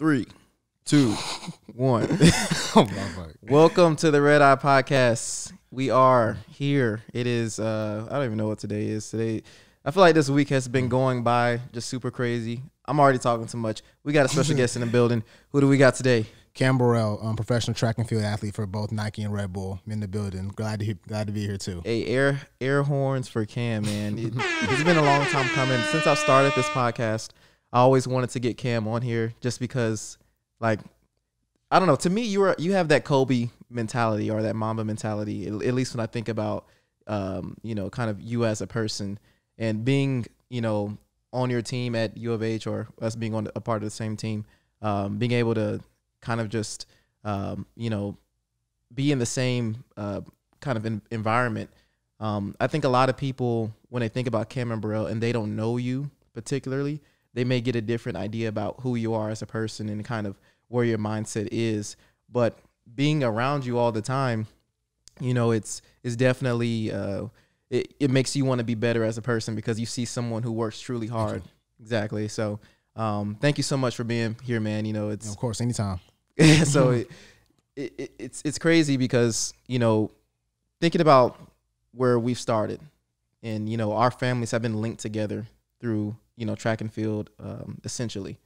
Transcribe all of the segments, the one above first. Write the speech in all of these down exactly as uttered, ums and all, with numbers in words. Three, two, one. Oh my God. Welcome to the Red Eye Podcast. We are here. It is, uh, I don't even know what today is. Today, I feel like this week has been going by just super crazy. I'm already talking too much. We got a special guest in the building. Who do we got today? Cam Burrell, um, professional track and field athlete for both Nike and Red Bull. I'm in the building. Glad to he, glad to be here too. Hey, air air horns for Cam, man. It, it's been a long time coming. Since I started this podcast, I always wanted to get Cam on here just because, like, I don't know. To me, you are you have that Kobe mentality or that Mamba mentality. At, at least when I think about, um, you know, kind of you as a person and being, you know, on your team at U of H or us being on a part of the same team, um, being able to kind of just, um, you know, be in the same uh, kind of in environment. Um, I think a lot of people, when they think about Cam Burrell and they don't know you particularly, they may get a different idea about who you are as a person and kind of where your mindset is. But being around you all the time, you know, it's, it's definitely, uh, it, it makes you want to be better as a person because you see someone who works truly hard. Exactly. So um, thank you so much for being here, man. You know, it's... Of course, anytime. So it, it, it's it's crazy because, you know, thinking about where we've started and, you know, our families have been linked together through, you know, track and field, um, essentially.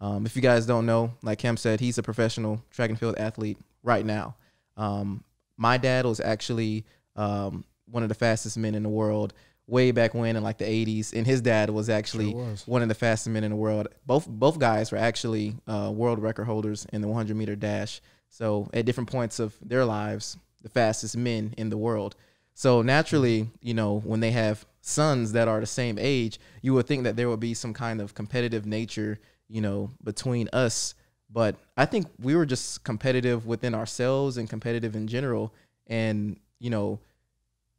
Um, if you guys don't know, like Cam said, he's a professional track and field athlete right now. Um, my dad was actually um, one of the fastest men in the world way back when in like the eighties. And his dad was actually sure was. one of the fastest men in the world. Both both guys were actually uh, world record holders in the one hundred meter dash. So at different points of their lives, the fastest men in the world. So naturally, you know, when they have sons that are the same age, you would think that there would be some kind of competitive nature, you know, between us. But I think we were just competitive within ourselves and competitive in general. And, you know,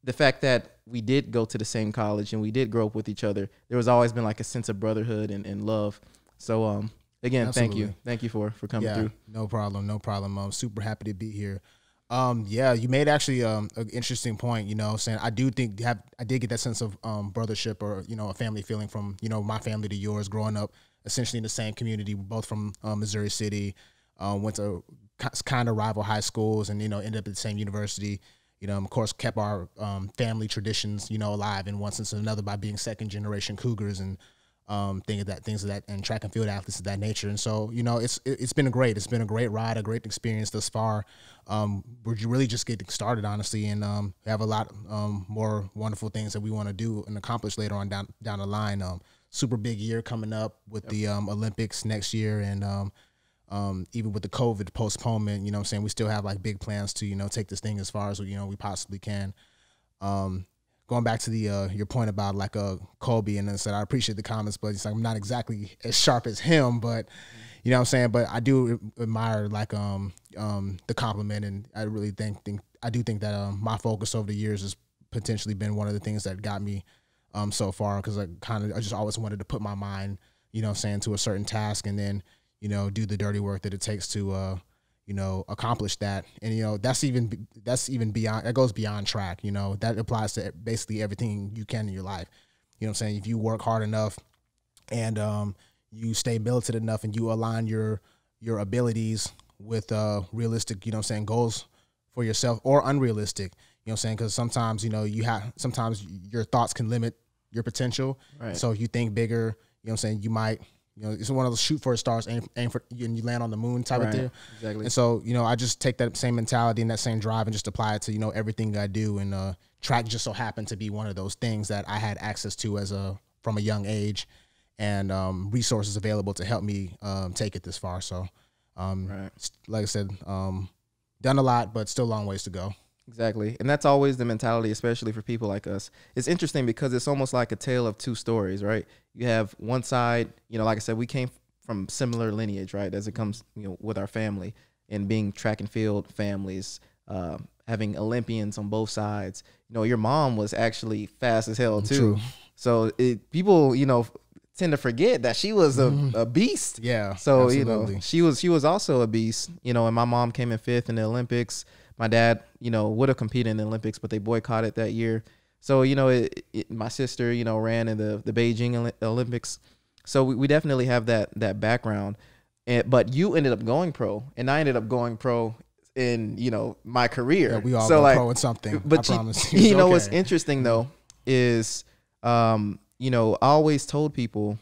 the fact that we did go to the same college and we did grow up with each other, there was always been like a sense of brotherhood and, and love. So, um, again, Absolutely. thank you. Thank you for, for coming yeah, through. No problem. No problem. I'm super happy to be here. Um, yeah, you made actually um, an interesting point, you know, saying I do think have, I did get that sense of um, brothership or, you know, a family feeling from, you know, my family to yours growing up essentially in the same community, both from uh, Missouri City, uh, went to kind of rival high schools and, you know, ended up at the same university, you know, and of course, kept our um, family traditions, you know, alive in one sense or another by being second generation Cougars and um, things of that, things of that, and track and field athletes of that nature. And so, you know, it's, it's been a great, it's been a great ride, a great experience thus far. Um, we're really just getting started, honestly, and, um, we have a lot, um, more wonderful things that we want to do and accomplish later on down, down the line. Um, super big year coming up with yep. the, um, Olympics next year. And, um, um, even with the COVID postponement, you know what I'm saying? We still have like big plans to, you know, take this thing as far as, you know, we possibly can. Um, Going back to the uh, your point about like uh, Kobe, and then said I appreciate the comments, but it's like I'm not exactly as sharp as him, but you know what I'm saying. But I do admire like um um the compliment, and I really think think I do think that um, my focus over the years has potentially been one of the things that got me um so far, because I kind of I just always wanted to put my mind, you know what I'm saying, to a certain task, and then you know do the dirty work that it takes to uh you know, accomplish that. And, you know, that's even, that's even beyond, that goes beyond track, you know, that applies to basically everything you can in your life. You know what I'm saying? If you work hard enough and um, you stay militant enough and you align your, your abilities with uh, realistic, you know what I'm saying, goals for yourself or unrealistic, you know what I'm saying? Because sometimes, you know, you have, sometimes your thoughts can limit your potential. Right. So if you think bigger, you know what I'm saying, you might, you know, it's one of those shoot for stars, aim, aim for, and you land on the moon type right, of thing. Exactly. And so, you know, I just take that same mentality and that same drive and just apply it to, you know, everything I do. And uh, track just so happened to be one of those things that I had access to as a from a young age, and um, resources available to help me um, take it this far. So, um, right. like I said, um, done a lot, but still a long ways to go. Exactly. And that's always the mentality, especially for people like us. It's interesting because it's almost like a tale of two stories, right? You have one side, you know, like I said, we came from similar lineage, right? As it comes, you know, with our family and being track and field families, uh, having Olympians on both sides. You know, your mom was actually fast as hell too. True. So it, people, you know, tend to forget that she was a, mm. a beast. Yeah. So, absolutely. you know, she was, she was also a beast, you know, and my mom came in fifth in the Olympics. My dad, you know, would have competed in the Olympics, but they boycotted that year. So, you know, it, it, my sister, you know, ran in the, the Beijing Olympics. So we, we definitely have that that background. And, but you ended up going pro, and I ended up going pro in, you know, my career. Yeah, we all so go like, pro with something, but I promise you. You know, okay. What's interesting, though, is, um, you know, I always told people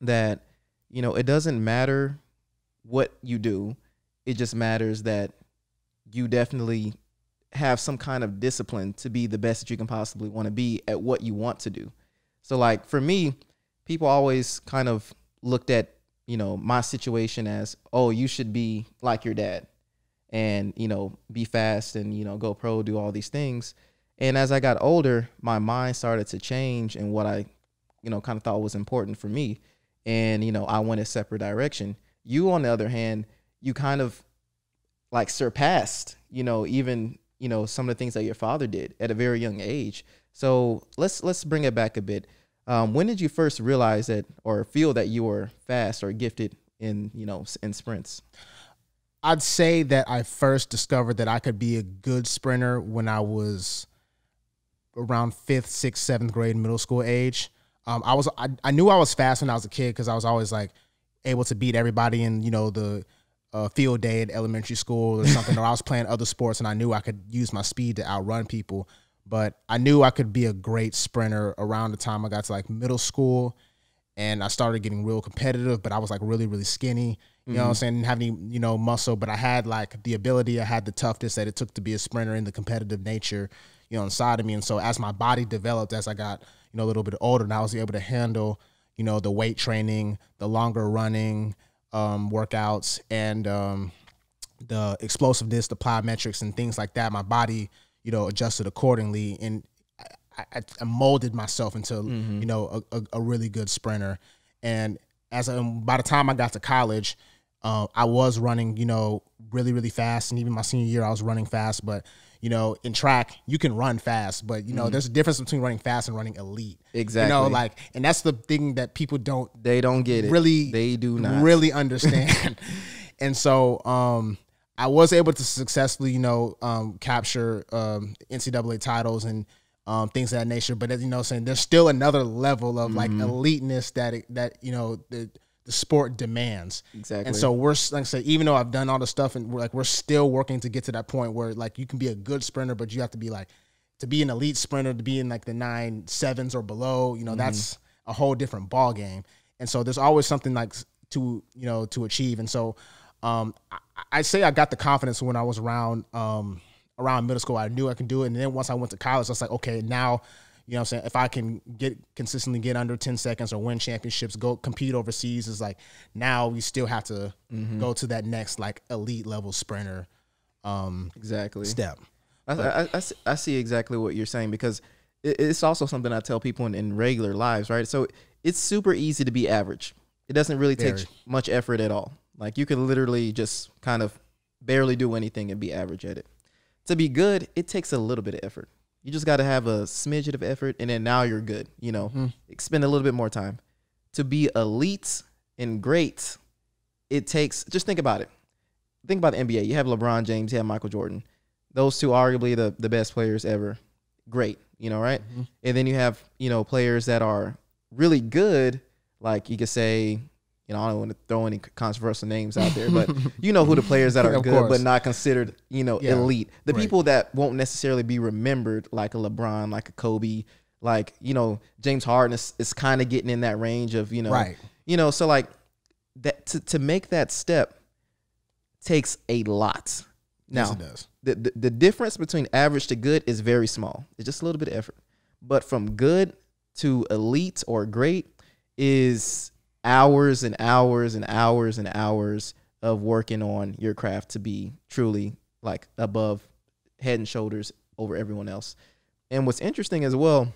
that, you know, it doesn't matter what you do. It just matters that you definitely have some kind of discipline to be the best that you can possibly want to be at what you want to do. So, like, for me, people always kind of looked at, you know, my situation as, oh, you should be like your dad and, you know, be fast and, you know, go pro, do all these things. And as I got older, my mind started to change and what I, you know, kind of thought was important for me. And, you know, I went a separate direction. You, on the other hand, you kind of like surpassed, you know, even, you know, some of the things that your father did at a very young age. So let's let's bring it back a bit. Um, when did you first realize that or feel that you were fast or gifted in, you know, in sprints? I'd say that I first discovered that I could be a good sprinter when I was around fifth, sixth, seventh grade, middle school age. Um, I was I, I knew I was fast when I was a kid because I was always like able to beat everybody in, you know, the Uh, field day at elementary school or something, or I was playing other sports and I knew I could use my speed to outrun people. But I knew I could be a great sprinter around the time I got to like middle school, and I started getting real competitive, but I was like really, really skinny. You mm-hmm. know what I'm saying? Didn't have any, you know, muscle, but I had like the ability, I had the toughness that it took to be a sprinter and the competitive nature, you know, inside of me. And so as my body developed, as I got, you know, a little bit older, and I was able to handle, you know, the weight training, the longer running, Um, workouts and um, the explosiveness, the plyometrics and things like that. My body, you know, adjusted accordingly, and I, I, I molded myself into, mm-hmm. you know, a, a, a really good sprinter. And as I, by the time I got to college, uh, I was running, you know, really, really fast. And even my senior year, I was running fast. But you know, in track, you can run fast, but, you know, mm-hmm. there's a difference between running fast and running elite. Exactly. You know, like, and that's the thing that people don't. They don't get it. Really. They do not. Really understand. And so um, I was able to successfully, you know, um, capture um, N C double A titles and um, things of that nature. But, as you know, saying there's still another level of, mm-hmm. like, eliteness that, it, that you know, the, the sport demands. Exactly. And so we're, like I said, even though I've done all this stuff and we're like, we're still working to get to that point where like you can be a good sprinter, but you have to be like, to be an elite sprinter, to be in like the nine sevens or below, you know, mm-hmm. that's a whole different ball game. And so there's always something like to, you know, to achieve. And so um, I, I say I got the confidence when I was around, um, around middle school. I knew I can do it. And then once I went to college, I was like, okay, now, you know what I'm saying? If I can get consistently get under ten seconds or win championships, go compete overseas, is like now we still have to mm-hmm. go to that next like elite level sprinter um, exactly step. I, I, I, I see exactly what you're saying, because it's also something I tell people in, in regular lives, right? So it's super easy to be average. It doesn't really take Very. much effort at all. Like you can literally just kind of barely do anything and be average at it. To be good, it takes a little bit of effort. You just got to have a smidget of effort, and then now you're good. You know, mm-hmm. spend a little bit more time. To be elite and great, it takes, just think about it. Think about the N B A. You have LeBron James, you have Michael Jordan. Those two arguably the, the best players ever. Great, you know, right? Mm-hmm. And then you have, you know, players that are really good, like you could say, you know, I don't want to throw any controversial names out there, but you know who the players that are yeah, good course. but not considered, you know, yeah, elite. The right. people that won't necessarily be remembered, like a LeBron, like a Kobe, like, you know, James Harden is, is kind of getting in that range of, you know, right. you know, so like that to, to make that step takes a lot. Now, yes, it does. The, the, the difference between average to good is very small. It's just a little bit of effort. But from good to elite or great is hours and hours and hours and hours of working on your craft to be truly like above, head and shoulders over everyone else. And what's interesting as well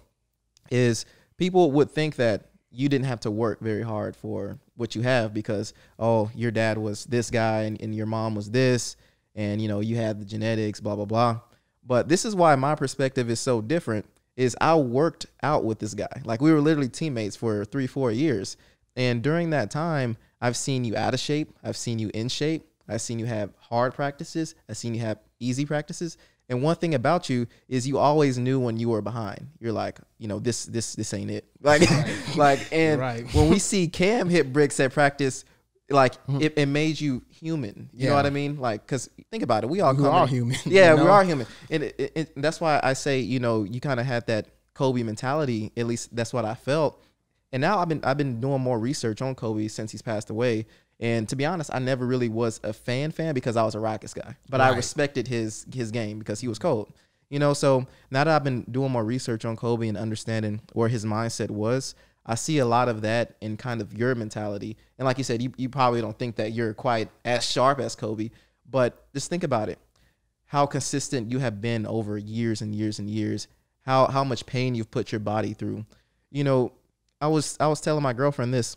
is people would think that you didn't have to work very hard for what you have because, oh, your dad was this guy and, and your mom was this, and you know, you had the genetics, blah, blah, blah. But this is why my perspective is so different, is I worked out with this guy. Like we were literally teammates for three, four years. And during that time, I've seen you out of shape. I've seen you in shape. I've seen you have hard practices. I've seen you have easy practices. And one thing about you is you always knew when you were behind. You're like, you know, this this this ain't it. Like, right. like, and right. when we see Cam hit bricks at practice, Like, mm-hmm. it, it made you human. You yeah. know what I mean? Like, because think about it. We all we are in, human. Yeah, you know? we are human. And it, it, it, that's why I say, you know, you kind of had that Kobe mentality. At least that's what I felt. And now I've been, I've been doing more research on Kobe since he's passed away. And to be honest, I never really was a fan fan because I was a Rockets guy. But right. I respected his, his game because he was cold. You know, so now that I've been doing more research on Kobe and understanding where his mindset was, I see a lot of that in kind of your mentality. And like you said, you, you probably don't think that you're quite as sharp as Kobe, but just think about it. How consistent you have been over years and years and years, how how much pain you've put your body through. You know, I was I was telling my girlfriend this,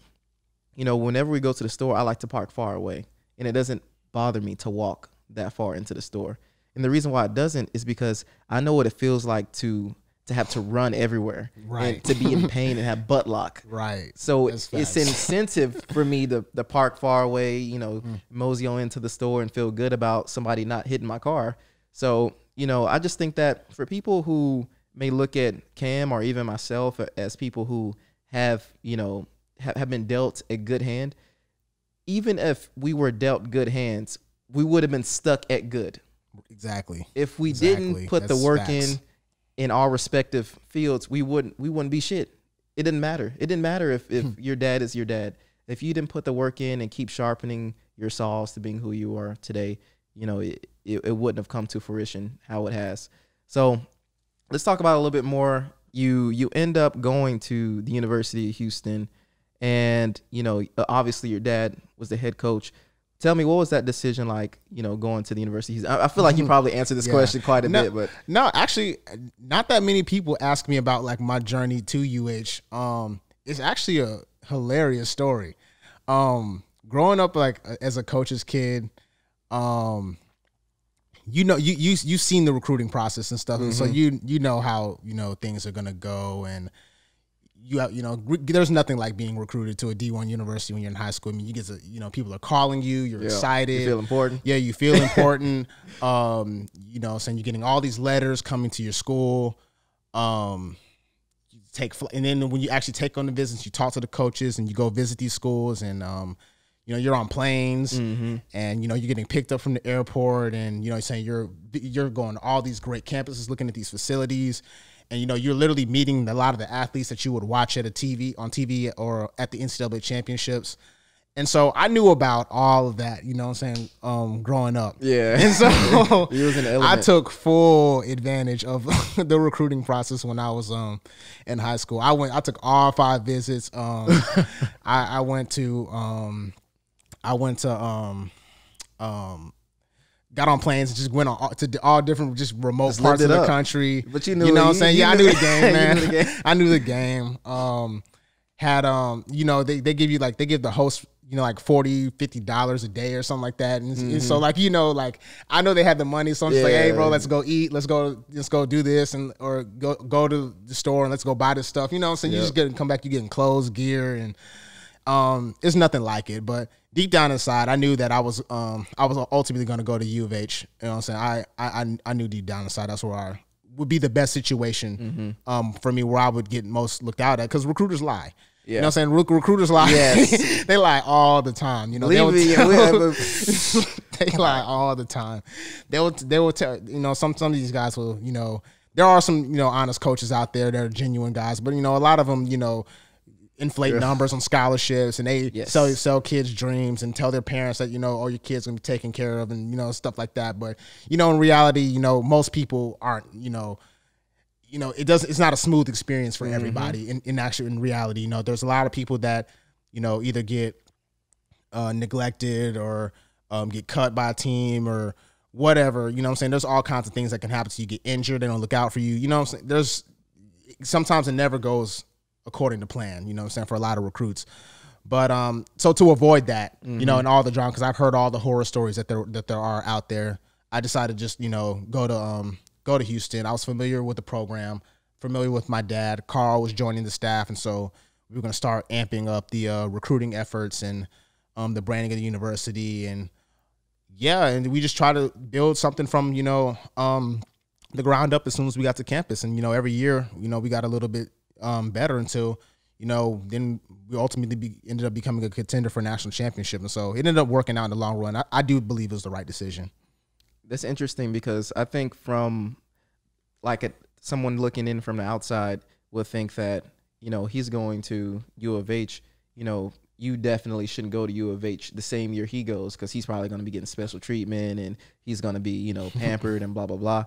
you know, whenever we go to the store, I like to park far away, and it doesn't bother me to walk that far into the store. And the reason why it doesn't is because I know what it feels like to to have to run everywhere, right? And to be in pain and have butt lock, right? So it's an incentive for me to, to park far away, you know, mm. mosey on into the store and feel good about somebody not hitting my car. So, you know, I just think that for people who may look at Cam or even myself as people who have, you know, have, have been dealt a good hand, even if we were dealt good hands, we would have been stuck at good. Exactly. If we exactly. didn't put That's the work facts. in, in our respective fields, we wouldn't we wouldn't be shit. It didn't matter. It didn't matter if, if your dad is your dad. If you didn't put the work in and keep sharpening your saws to being who you are today, you know, it, it, it wouldn't have come to fruition how it has. So let's talk about it a little bit more. You you end up going to the University of Houston, and, you know, obviously your dad was the head coach. Tell me, what was that decision like, you know, going to the university? I feel like you probably answered this yeah. question quite a no, bit, but no, actually not that many people ask me about like my journey to U H. Um, it's actually a hilarious story. Um, growing up, like as a coach's kid, um, you know, you, you, you've seen the recruiting process and stuff. Mm-hmm. And so you, you know how, you know, things are going to go, and You have, you know, there's nothing like being recruited to a D one university when you're in high school. I mean, you get to, you know, people are calling you, you're yeah, excited. You feel important. Yeah, you feel important. um, you know, saying you're getting all these letters coming to your school. Um, you take, and then when you actually take on the visits, you talk to the coaches and you go visit these schools, and, um, you know, you're on planes, mm-hmm. and, you know, you're getting picked up from the airport, and, you know, saying you're, you're going to all these great campuses, looking at these facilities. And, you know, you're literally meeting a lot of the athletes that you would watch at a T V, on T V, or at the N C double A championships. And so I knew about all of that, you know what I'm saying, um, growing up. Yeah. And so it was an element. I took full advantage of the recruiting process when I was um, in high school. I went, I took all five visits. Um, I, I went to, um, I went to, um, um, got on planes and just went on all, to all different, just remote just parts of the up. country. But you knew, you know, what I'm saying, you, you yeah, knew I knew the game, man. the game. I knew the game. Um, had um, you know, they they give you like they give the host, you know, like forty, fifty dollars a day or something like that. And, mm-hmm. and so, like, you know, like I know they had the money, so I'm just yeah. like, hey, bro, let's go eat, let's go, let's go do this, and or go go to the store and let's go buy this stuff. You know, so yep. you just get come back, you getting clothes, gear, and um, it's nothing like it, but. Deep down inside, I knew that I was um I was ultimately going to go to U of H. You know what I'm saying? I I I knew deep down inside that's where I would be the best situation mm-hmm. um for me, where I would get most looked out at, because recruiters lie. Yeah. You know what I'm saying? Re recruiters lie. Yes. They lie all the time. You know, Leave they, would tell, they lie all the time. They would they will tell you know some some of these guys will you know there are some you know honest coaches out there that are genuine guys, but you know a lot of them you know. inflate sure. numbers on scholarships, and they yes. sell sell kids dreams and tell their parents that, you know, all your kids gonna be taken care of, and, you know, stuff like that. But, you know, in reality, you know, most people aren't, you know, you know, it doesn't, it's not a smooth experience for mm-hmm. everybody in, in actually in reality. You know, there's a lot of people that, you know, either get uh, neglected or um, get cut by a team or whatever, you know what I'm saying? There's all kinds of things that can happen to you. You get injured, they don't look out for you. You know what I'm saying? There's sometimes it never goes according to plan, you know what I'm saying, for a lot of recruits. But um, so to avoid that, mm-hmm. you know, and all the drama, because I've heard all the horror stories that there that there are out there, I decided to just, you know, go to um go to Houston. I was familiar with the program, familiar with my dad. Carl was joining the staff, and so we were going to start amping up the uh, recruiting efforts and um the branding of the university, and yeah, and we just try to build something from you know um the ground up as soon as we got to campus, and you know every year you know we got a little bit. Um, better until you know, then we ultimately be, ended up becoming a contender for a national championship. And so it ended up working out in the long run. I, I do believe it was the right decision. That's interesting because I think from like a, someone looking in from the outside would think that, you know, he's going to U of H, you know, you definitely shouldn't go to U of H the same year he goes because he's probably going to be getting special treatment and he's going to be, you know, pampered and blah, blah, blah.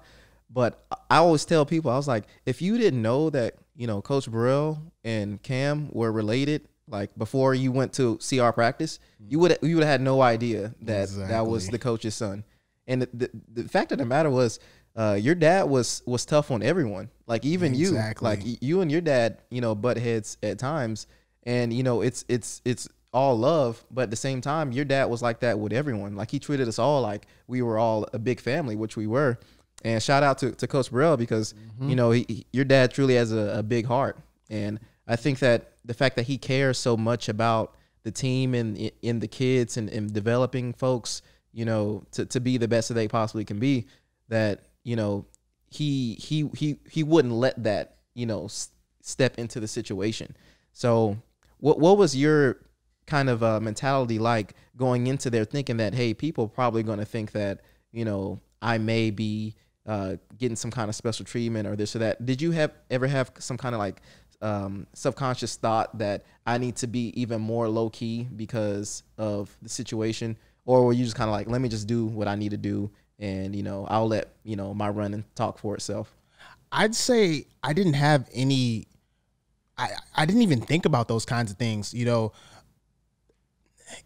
But I always tell people, I was like, if you didn't know that, you know, Coach Burrell and Cam were related, like before you went to see our practice, you would you would have had no idea that exactly. that was the coach's son. And the, the, the fact of the matter was, uh, your dad was was tough on everyone, like even exactly. you, like you and your dad, you know, butt heads at times. And you know, it's it's it's all love, but at the same time, your dad was like that with everyone. Like he treated us all like we were all a big family, which we were. And shout out to, to Coach Burrell because, mm-hmm. you know, he, he, your dad truly has a, a big heart. And I think that the fact that he cares so much about the team and in the kids and, and developing folks, you know, to, to be the best that they possibly can be, that, you know, he he he he wouldn't let that, you know, s step into the situation. So what, what was your kind of uh, mentality like going into there thinking that, hey, people probably going to think that, you know, I may be uh, getting some kind of special treatment or this or that. Did you have ever have some kind of like um, subconscious thought that I need to be even more low key because of the situation? Or were you just kind of like, let me just do what I need to do and, you know, I'll let, you know, my run and talk for itself? I'd say I didn't have any, I, I didn't even think about those kinds of things. You know,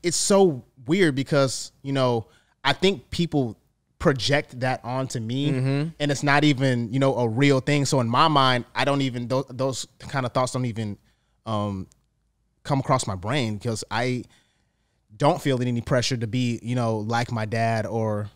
it's so weird because, you know, I think people project that onto me, mm-hmm. and it's not even, you know, a real thing. So in my mind, I don't even, those, those kind of thoughts don't even um, come across my brain because I don't feel any pressure to be, you know, like my dad or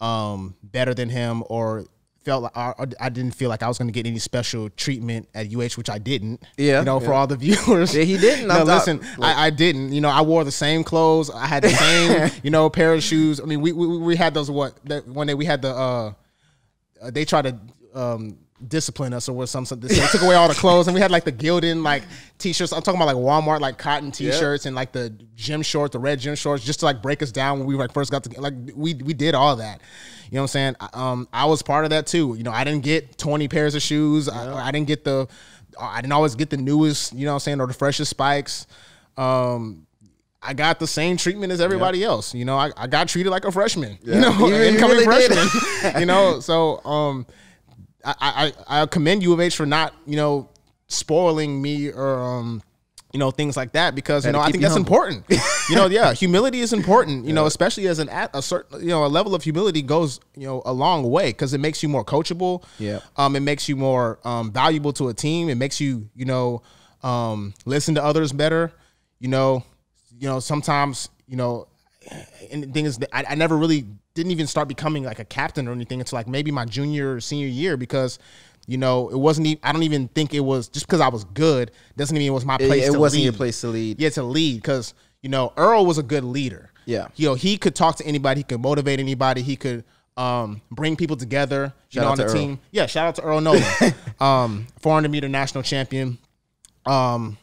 um, better than him or felt like, or, or I didn't feel like I was going to get any special treatment at U H, which I didn't. Yeah. You know, yeah. for all the viewers. Yeah, he didn't. No, listen, like, I, I didn't. You know, I wore the same clothes. I had the same, you know, pair of shoes. I mean, we we, we had those, what, that one day we had the, uh, they tried to um, discipline us or something. They took away all the clothes and we had like the Gildan, like t-shirts. I'm talking about like Walmart, like cotton t-shirts, yep. and like the gym shorts, the red gym shorts, just to like break us down when we like first got to, like we, we did all that. You know what I'm saying? Um, I was part of that too. You know, I didn't get twenty pairs of shoes. Yeah. I, I didn't get the, I didn't always get the newest, you know what I'm saying, or the freshest spikes. Um, I got the same treatment as everybody yeah. else. You know, I, I got treated like a freshman, yeah. you know, you, you incoming really freshman, you know? So um, I, I, I commend U of H for not, you know, spoiling me or, um, you know, things like that, because, you know, I think that's important. You know, yeah, humility is important, you know, especially as an at a certain, you know, a level of humility goes, you know, a long way because it makes you more coachable. Yeah. Um, it makes you more um, valuable to a team. It makes you, you know, um, listen to others better. You know, you know, sometimes, you know, and the thing is that I, I never really didn't even start becoming like a captain or anything until like maybe my junior or senior year because, you know, it wasn't even, I don't even think it was, just because I was good, doesn't mean it was my place to lead. It wasn't your place to lead. Yeah, to lead, because, you know, Earl was a good leader. Yeah. You know, he could talk to anybody. He could motivate anybody. He could um, bring people together, you know, on the team. Yeah, shout out to Earl Nolan, um, four hundred meter national champion. Um,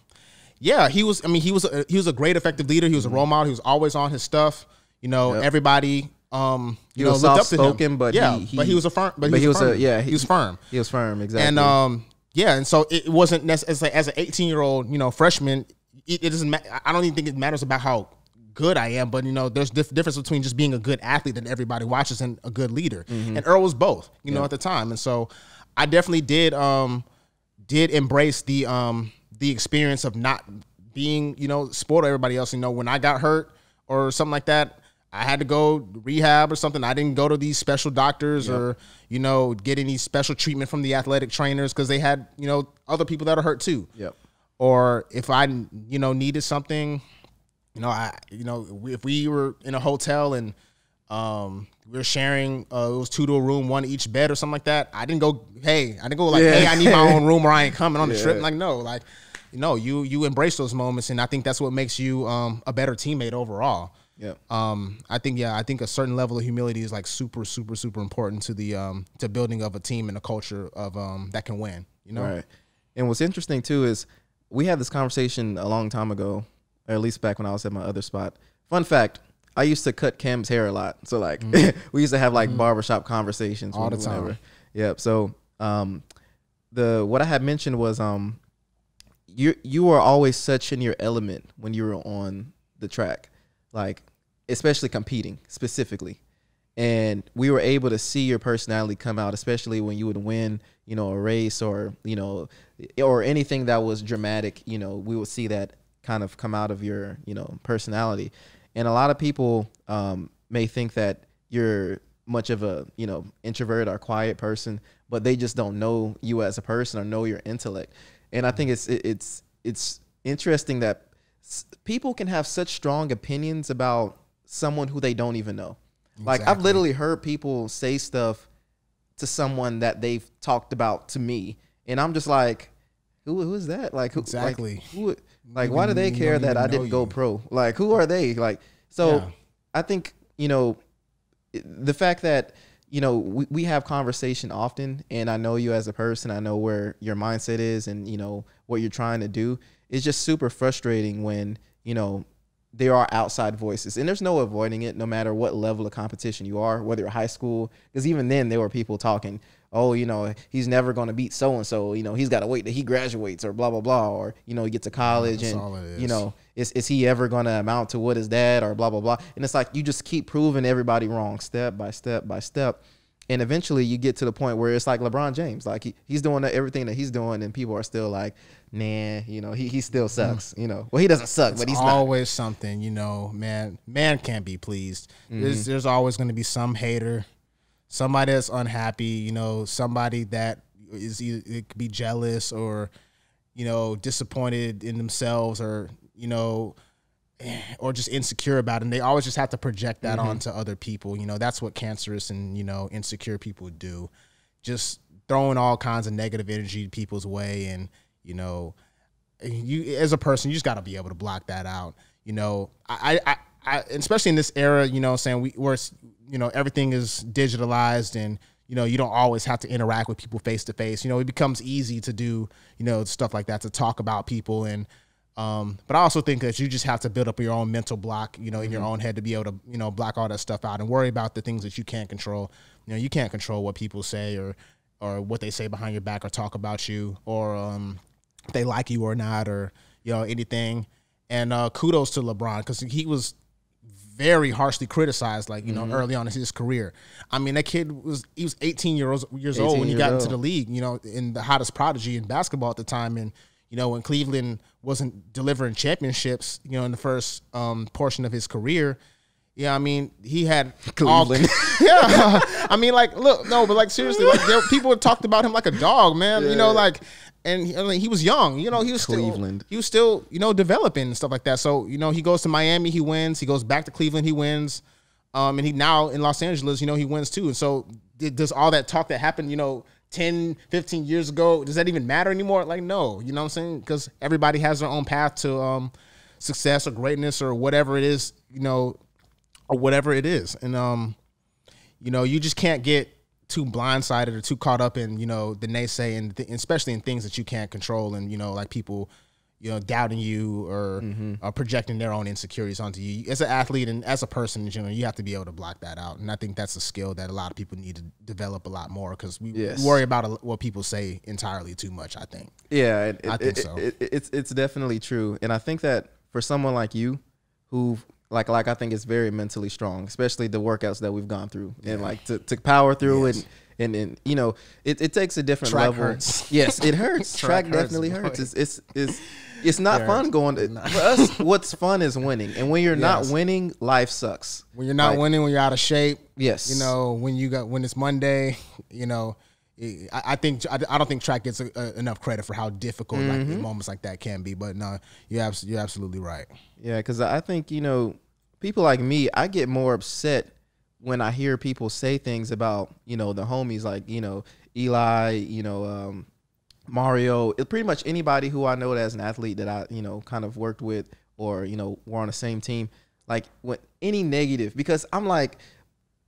yeah, he was, I mean, he was, a, he was a great effective leader. He was a role model. He was always on his stuff. You know, yep. everybody. Um, you know, looked up to him, but yeah, he, he, but he was a firm, but, but he was, he was firm. A, yeah, he, he was firm. He was firm, exactly. And um, yeah, and so it wasn't necessarily as an eighteen year old, you know, freshman. It, it doesn't. I don't even think it matters about how good I am, but you know, there's diff difference between just being a good athlete that everybody watches and a good leader. Mm-hmm. And Earl was both, you yeah. know, at the time. And so I definitely did um did embrace the um the experience of not being, you know, spoiled to everybody else. You know, when I got hurt or something like that, I had to go rehab or something. I didn't go to these special doctors yep. or, you know, get any special treatment from the athletic trainers because they had, you know, other people that are hurt too. Yep. Or if I, you know, needed something, you know, I, you know, if we were in a hotel and um, we were sharing, uh, it was two to a room, one each bed or something like that. I didn't go, hey, I didn't go like, yeah. hey, I need my own room or I ain't coming on yeah. the trip. Like, no, like, no, you you embrace those moments, and I think that's what makes you um, a better teammate overall. Yeah. Um, I think, yeah, I think a certain level of humility is like super, super, super important to the, um, to building of a team and a culture of, um, that can win, you know? Right. And what's interesting too, is we had this conversation a long time ago, or at least back when I was at my other spot. Fun fact, I used to cut Cam's hair a lot. So like mm-hmm. we used to have like mm-hmm. barbershop conversations all the time. Whenever. Yep. So um the what I had mentioned was um you you were always such in your element when you were on the track, like especially competing specifically. And we were able to see your personality come out, especially when you would win, you know, a race or, you know, or anything that was dramatic, you know, we would see that kind of come out of your, you know, personality. And a lot of people um, may think that you're much of a, you know, introvert or quiet person, but they just don't know you as a person or know your intellect. And I think it's, it's, it's interesting that people can have such strong opinions about someone who they don't even know. Like exactly. I've literally heard people say stuff to someone that they've talked about to me, and I'm just like, who who is that? Like who, exactly. Like, who, like why do they care that I didn't go pro? Like who are they? Like so, yeah. I think you know the fact that you know we we have conversation often, and I know you as a person, I know where your mindset is, and you know what you're trying to do. It's just super frustrating when you know. There are outside voices, and there's no avoiding it, no matter what level of competition you are, whether you're high school, because even then there were people talking, oh, you know, he's never going to beat so-and-so, you know, he's got to wait till he graduates or blah, blah, blah, or, you know, he gets to college That's and, you know, is, is he ever going to amount to what is that or blah, blah, blah. And it's like you just keep proving everybody wrong step by step by step. And eventually you get to the point where it's like LeBron James, like he, he's doing everything that he's doing and people are still like, nah, you know, he, he still sucks, you know. Well, he doesn't suck, it's but he's always not. Something, you know, man, man can't be pleased. Mm-hmm. There's, there's always going to be some hater, somebody that's unhappy, you know, somebody that is it could be jealous or, you know, disappointed in themselves or, you know, or just insecure about it. And they always just have to project that mm-hmm. onto other people. You know, that's what cancerous and, you know, insecure people do. Just throwing all kinds of negative energy people's way. And, you know, you as a person, you just got to be able to block that out. You know, I, I, I, especially in this era, you know, saying we we're, you know, everything is digitalized and, you know, you don't always have to interact with people face to face. You know, it becomes easy to do, you know, stuff like that, to talk about people and, Um, but I also think that you just have to build up your own mental block, you know, in mm-hmm. your own head to be able to, you know, block all that stuff out and worry about the things that you can't control. You know, you can't control what people say or, or what they say behind your back or talk about you or um, if they like you or not or, you know, anything. And uh, kudos to LeBron because he was very harshly criticized, like, you mm-hmm. know, early on in his career. I mean, that kid was, he was eighteen years old when he got into the league, you know, in the hottest prodigy in basketball at the time. And, you know, when Cleveland wasn't delivering championships, you know, in the first um, portion of his career, yeah, I mean, he had Cleveland. All, yeah, I mean, like, look, no, but like seriously, like, there, people talked about him like a dog, man. Yeah. You know, like, and he, I mean, he was young. You know, he was Cleveland. Still, he was still, you know, developing and stuff like that. So, you know, he goes to Miami, he wins. He goes back to Cleveland, he wins. Um, and he now in Los Angeles, you know, he wins too. And so, does all that talk that happened, you know, ten, fifteen years ago, does that even matter anymore? Like, no, you know what I'm saying? Because everybody has their own path to um, success or greatness or whatever it is, you know, or whatever it is. And, um, you know, you just can't get too blindsided or too caught up in, you know, the naysay and th especially in things that you can't control and, you know, like people, you know, doubting you or, mm-hmm. or projecting their own insecurities onto you. As an athlete and as a person in general, you have to be able to block that out. And I think that's a skill that a lot of people need to develop a lot more because we yes. worry about what people say entirely too much, I think. Yeah, it, I it, think it, so. It, it, it's, it's definitely true. And I think that for someone like you who, like, like I think is very mentally strong, especially the workouts that we've gone through yeah. and like to, to power through yes. and And then, you know, it, it takes a different Track level. Hurts. Yes, it hurts. Track, Track definitely hurts. hurts. It's it's it's it's not it fun going to for us. What's fun is winning. And when you're yes. not winning, life sucks. When you're not like, winning, when you're out of shape. Yes. You know, when you got when it's Monday, you know, I, I think I, I don't think track gets a, a, enough credit for how difficult mm-hmm. like, moments like that can be. But no, you're abs you're absolutely right. Yeah, because I think you know people like me, I get more upset when I hear people say things about, you know, the homies like, you know, Eli, you know, um, Mario, it, pretty much anybody who I know as an athlete that I, you know, kind of worked with or, you know, were on the same team, like when any negative, because I'm like,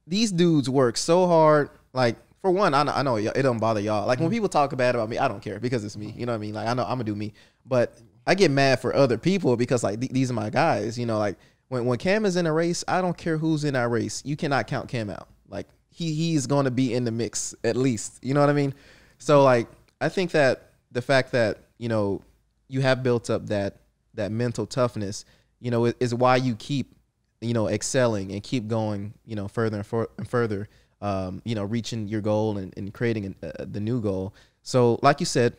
these dudes work so hard. Like for one, I know, I know it don't bother y'all. Like when people talk bad about me, I don't care because it's me. You know what I mean? Like I know I'm gonna do me, but I get mad for other people because, like, th these are my guys. You know, like, when, when Cam is in a race, I don't care who's in our race. You cannot count Cam out. Like, he he's going to be in the mix at least. You know what I mean? So, like, I think that the fact that, you know, you have built up that that mental toughness, you know, is why you keep, you know, excelling and keep going, you know, further and, for, and further, um, you know, reaching your goal and, and creating an, uh, the new goal. So, like you said,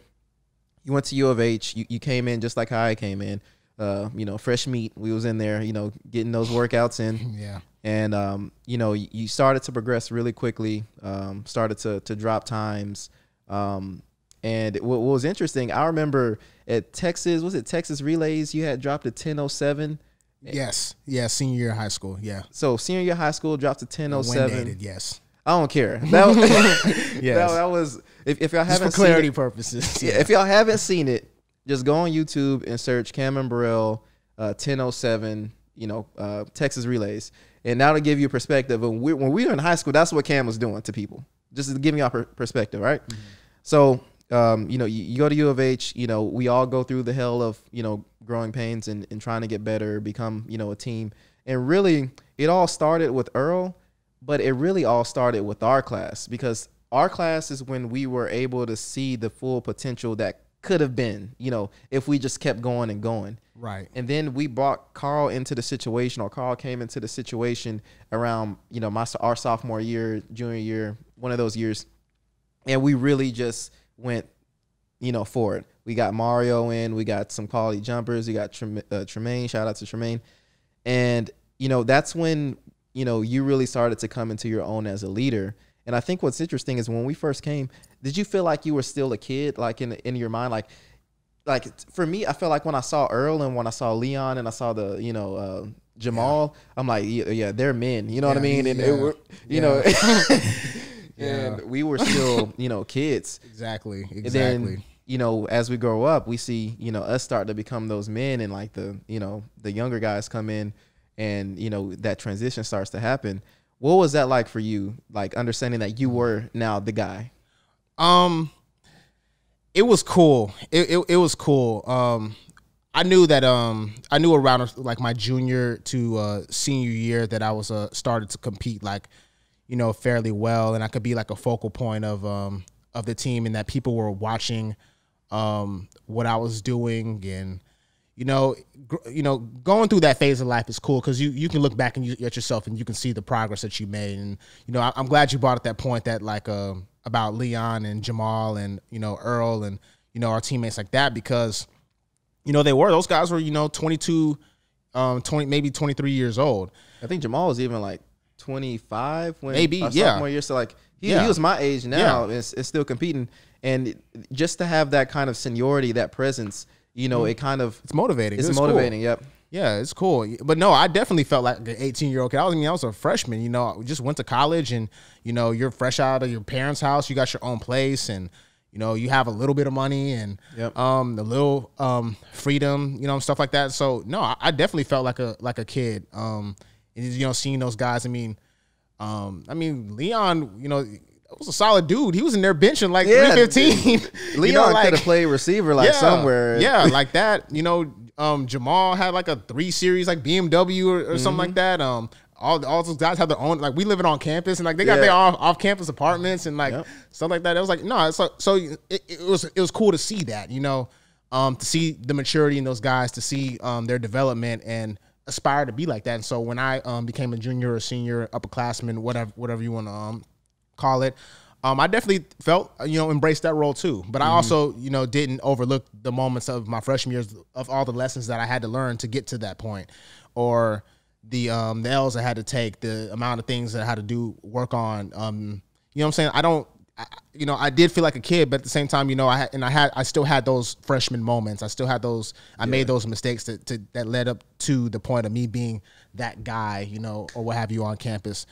you went to U of H, you, you came in just like how I came in, uh, you know, fresh meat. We was in there, you know, getting those workouts in. Yeah. And, um, you know, you started to progress really quickly, um, started to, to drop times. Um, and what, what was interesting, I remember at Texas, was it Texas Relays, you had dropped a ten oh seven. Yes. Yeah, senior year of high school. Yeah. So senior year of high school dropped to ten oh seven. Wind-dated, yes. I don't care. That was, yes. that, that was if, if y'all haven't just for clarity seen it, purposes. Yeah. If y'all haven't seen it, just go on YouTube and search Cam Burrell uh, ten oh seven. You know, uh, Texas Relays, and that'll give you perspective. When we when we were in high school, that's what Cam was doing to people, just to give you our per perspective, right? Mm-hmm. So, um, you know, you, you go to U of H. You know, we all go through the hell of, you know, growing pains and, and trying to get better, become, you know, a team. And really, it all started with Earl, but it really all started with our class, because our class is when we were able to see the full potential that could have been, you know, if we just kept going and going. Right. And then we brought Carl into the situation, or Carl came into the situation around, you know, my, our sophomore year, junior year, one of those years. And we really just went, you know, for it. We got Mario in, we got some quality jumpers, we got Trem uh, Tremaine, shout out to Tremaine. And, you know, that's when, you know, you really started to come into your own as a leader. And I think what's interesting is when we first came, did you feel like you were still a kid, like in in your mind? Like, like for me, I felt like when I saw Earl and when I saw Leon and I saw the, you know, uh, Jamal, yeah. I'm like, yeah, yeah, they're men, you know yeah, what I mean? And yeah. they were, you yeah. know, and yeah. we were still, you know, kids. Exactly, exactly. And then, you know, as we grow up, we see, you know, us start to become those men, and like the, you know, the younger guys come in, and, you know, that transition starts to happen. What was that like for you? Like, understanding that you were now the guy. Um, it was cool. It it, it was cool. Um, I knew that. Um, I knew around like my junior to uh, senior year that I was uh, started to compete, like, you know, fairly well, and I could be like a focal point of um of the team, and that people were watching, um, what I was doing. And, you know, you know, going through that phase of life is cool, because you, you can look back and you, at yourself and you can see the progress that you made. And, you know, I, I'm glad you brought up that point that, like, uh, about Leon and Jamal and, you know, Earl and, you know, our teammates like that, because, you know, they were, those guys were, you know, twenty-two, um, twenty, maybe twenty-three years old. I think Jamal was even like twenty-five when maybe, our sophomore year. So, like, he, yeah. he was my age now, yeah. and, and still competing. And just to have that kind of seniority, that presence, you know, it kind of, it's motivating. It's, it's motivating. Cool. Yep. Yeah, it's cool. But no, I definitely felt like an eighteen year old kid. I was, I mean, I was a freshman, you know, I just went to college, and, you know, you're fresh out of your parents' house. You got your own place, and, you know, you have a little bit of money and, yep. um, the little, um, freedom, you know, stuff like that. So no, I, I definitely felt like a, like a kid. Um, and, you know, seeing those guys, I mean, um, I mean, Leon, you know, it was a solid dude. He was in there benching like yeah. three fifteen. Leon you know, like, could have played receiver like yeah, somewhere. Yeah, like that. You know, um, Jamal had like a three series like B M W or, or mm-hmm. something like that. Um, all all those guys have their own. Like, we living on campus, and like they got yeah. their off, off campus apartments and like yep. stuff like that. It was like no, it's like, so it, it was it was cool to see that. You know, um, to see the maturity in those guys, to see um their development and aspire to be like that. And so when I um became a junior or senior, upperclassman, whatever whatever you want to um. call it, um, I definitely felt, you know, embraced that role too. But I mm-hmm. also, you know, didn't overlook the moments of my freshman years of all the lessons that I had to learn to get to that point, or the um, the L's I had to take, the amount of things that I had to do work on. Um, you know what I'm saying? I don't, I, you know, I did feel like a kid, but at the same time, you know, I had, and I had, I still had those freshman moments. I still had those. I yeah. made those mistakes that to, that led up to the point of me being that guy, you know, or what have you on campus.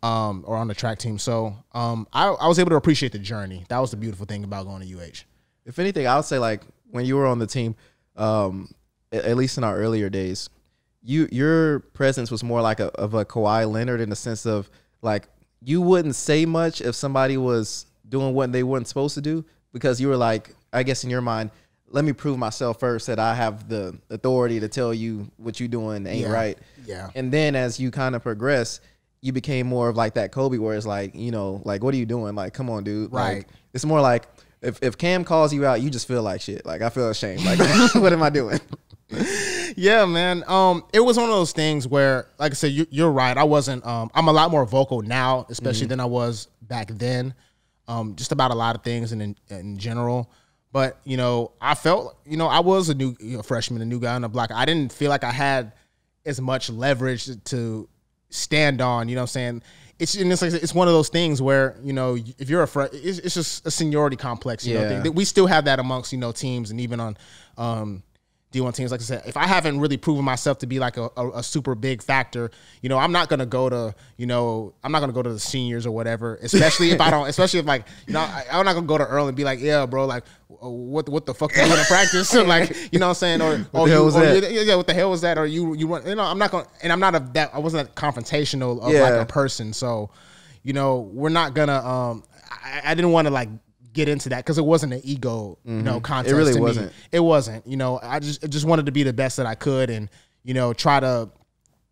Um, or on the track team. So um, I, I was able to appreciate the journey. That was the beautiful thing about going to U H. If anything, I would say, like, when you were on the team, um, at, at least in our earlier days, you your presence was more like a, of a Kawhi Leonard, in the sense of, like, you wouldn't say much if somebody was doing what they weren't supposed to do, because you were like, I guess in your mind, let me prove myself first that I have the authority to tell you what you doing ain't yeah. right. Yeah. And then as you kind of progress, you became more of like that Kobe where it's like, you know, like, what are you doing? Like, come on, dude. Right. Like, it's more like if, if Cam calls you out, you just feel like shit. Like, I feel ashamed. Like, what am I doing? Yeah, man. Um, it was one of those things where, like I said, you, you're right. I wasn't, um, I'm a lot more vocal now, especially mm-hmm. than I was back then. Um, just about a lot of things and in, in general. But, you know, I felt, you know, I was a new you know, freshman, a new guy on the block. I didn't feel like I had as much leverage to stand on, you know what I'm saying? It's, and it's, like, it's one of those things where, you know, if you're a fr- it's, it's just a seniority complex, you yeah. know, thing. We still have that amongst, you know, teams and even on um, D one teams. Like I said, if I haven't really proven myself to be like a, a, a super big factor, you know, I'm not going to go to, you know, I'm not going to go to the seniors or whatever, especially if I don't, especially if like, you know, I, I'm not going to go to Earl and be like, yeah, bro, like, what what the fuck do you want to practice? Like, you know what I'm saying? Or, what the hell was that? Yeah, what the hell was that? Or you, you want, you know, I'm not going to, and I'm not a, that, I wasn't confrontational of yeah. like a person. So, you know, we're not going to, um, I, I didn't want to like get into that because it wasn't an ego, mm-hmm. you know, contest. It really to wasn't. Me. It wasn't, you know, I just, I just wanted to be the best that I could and, you know, try to,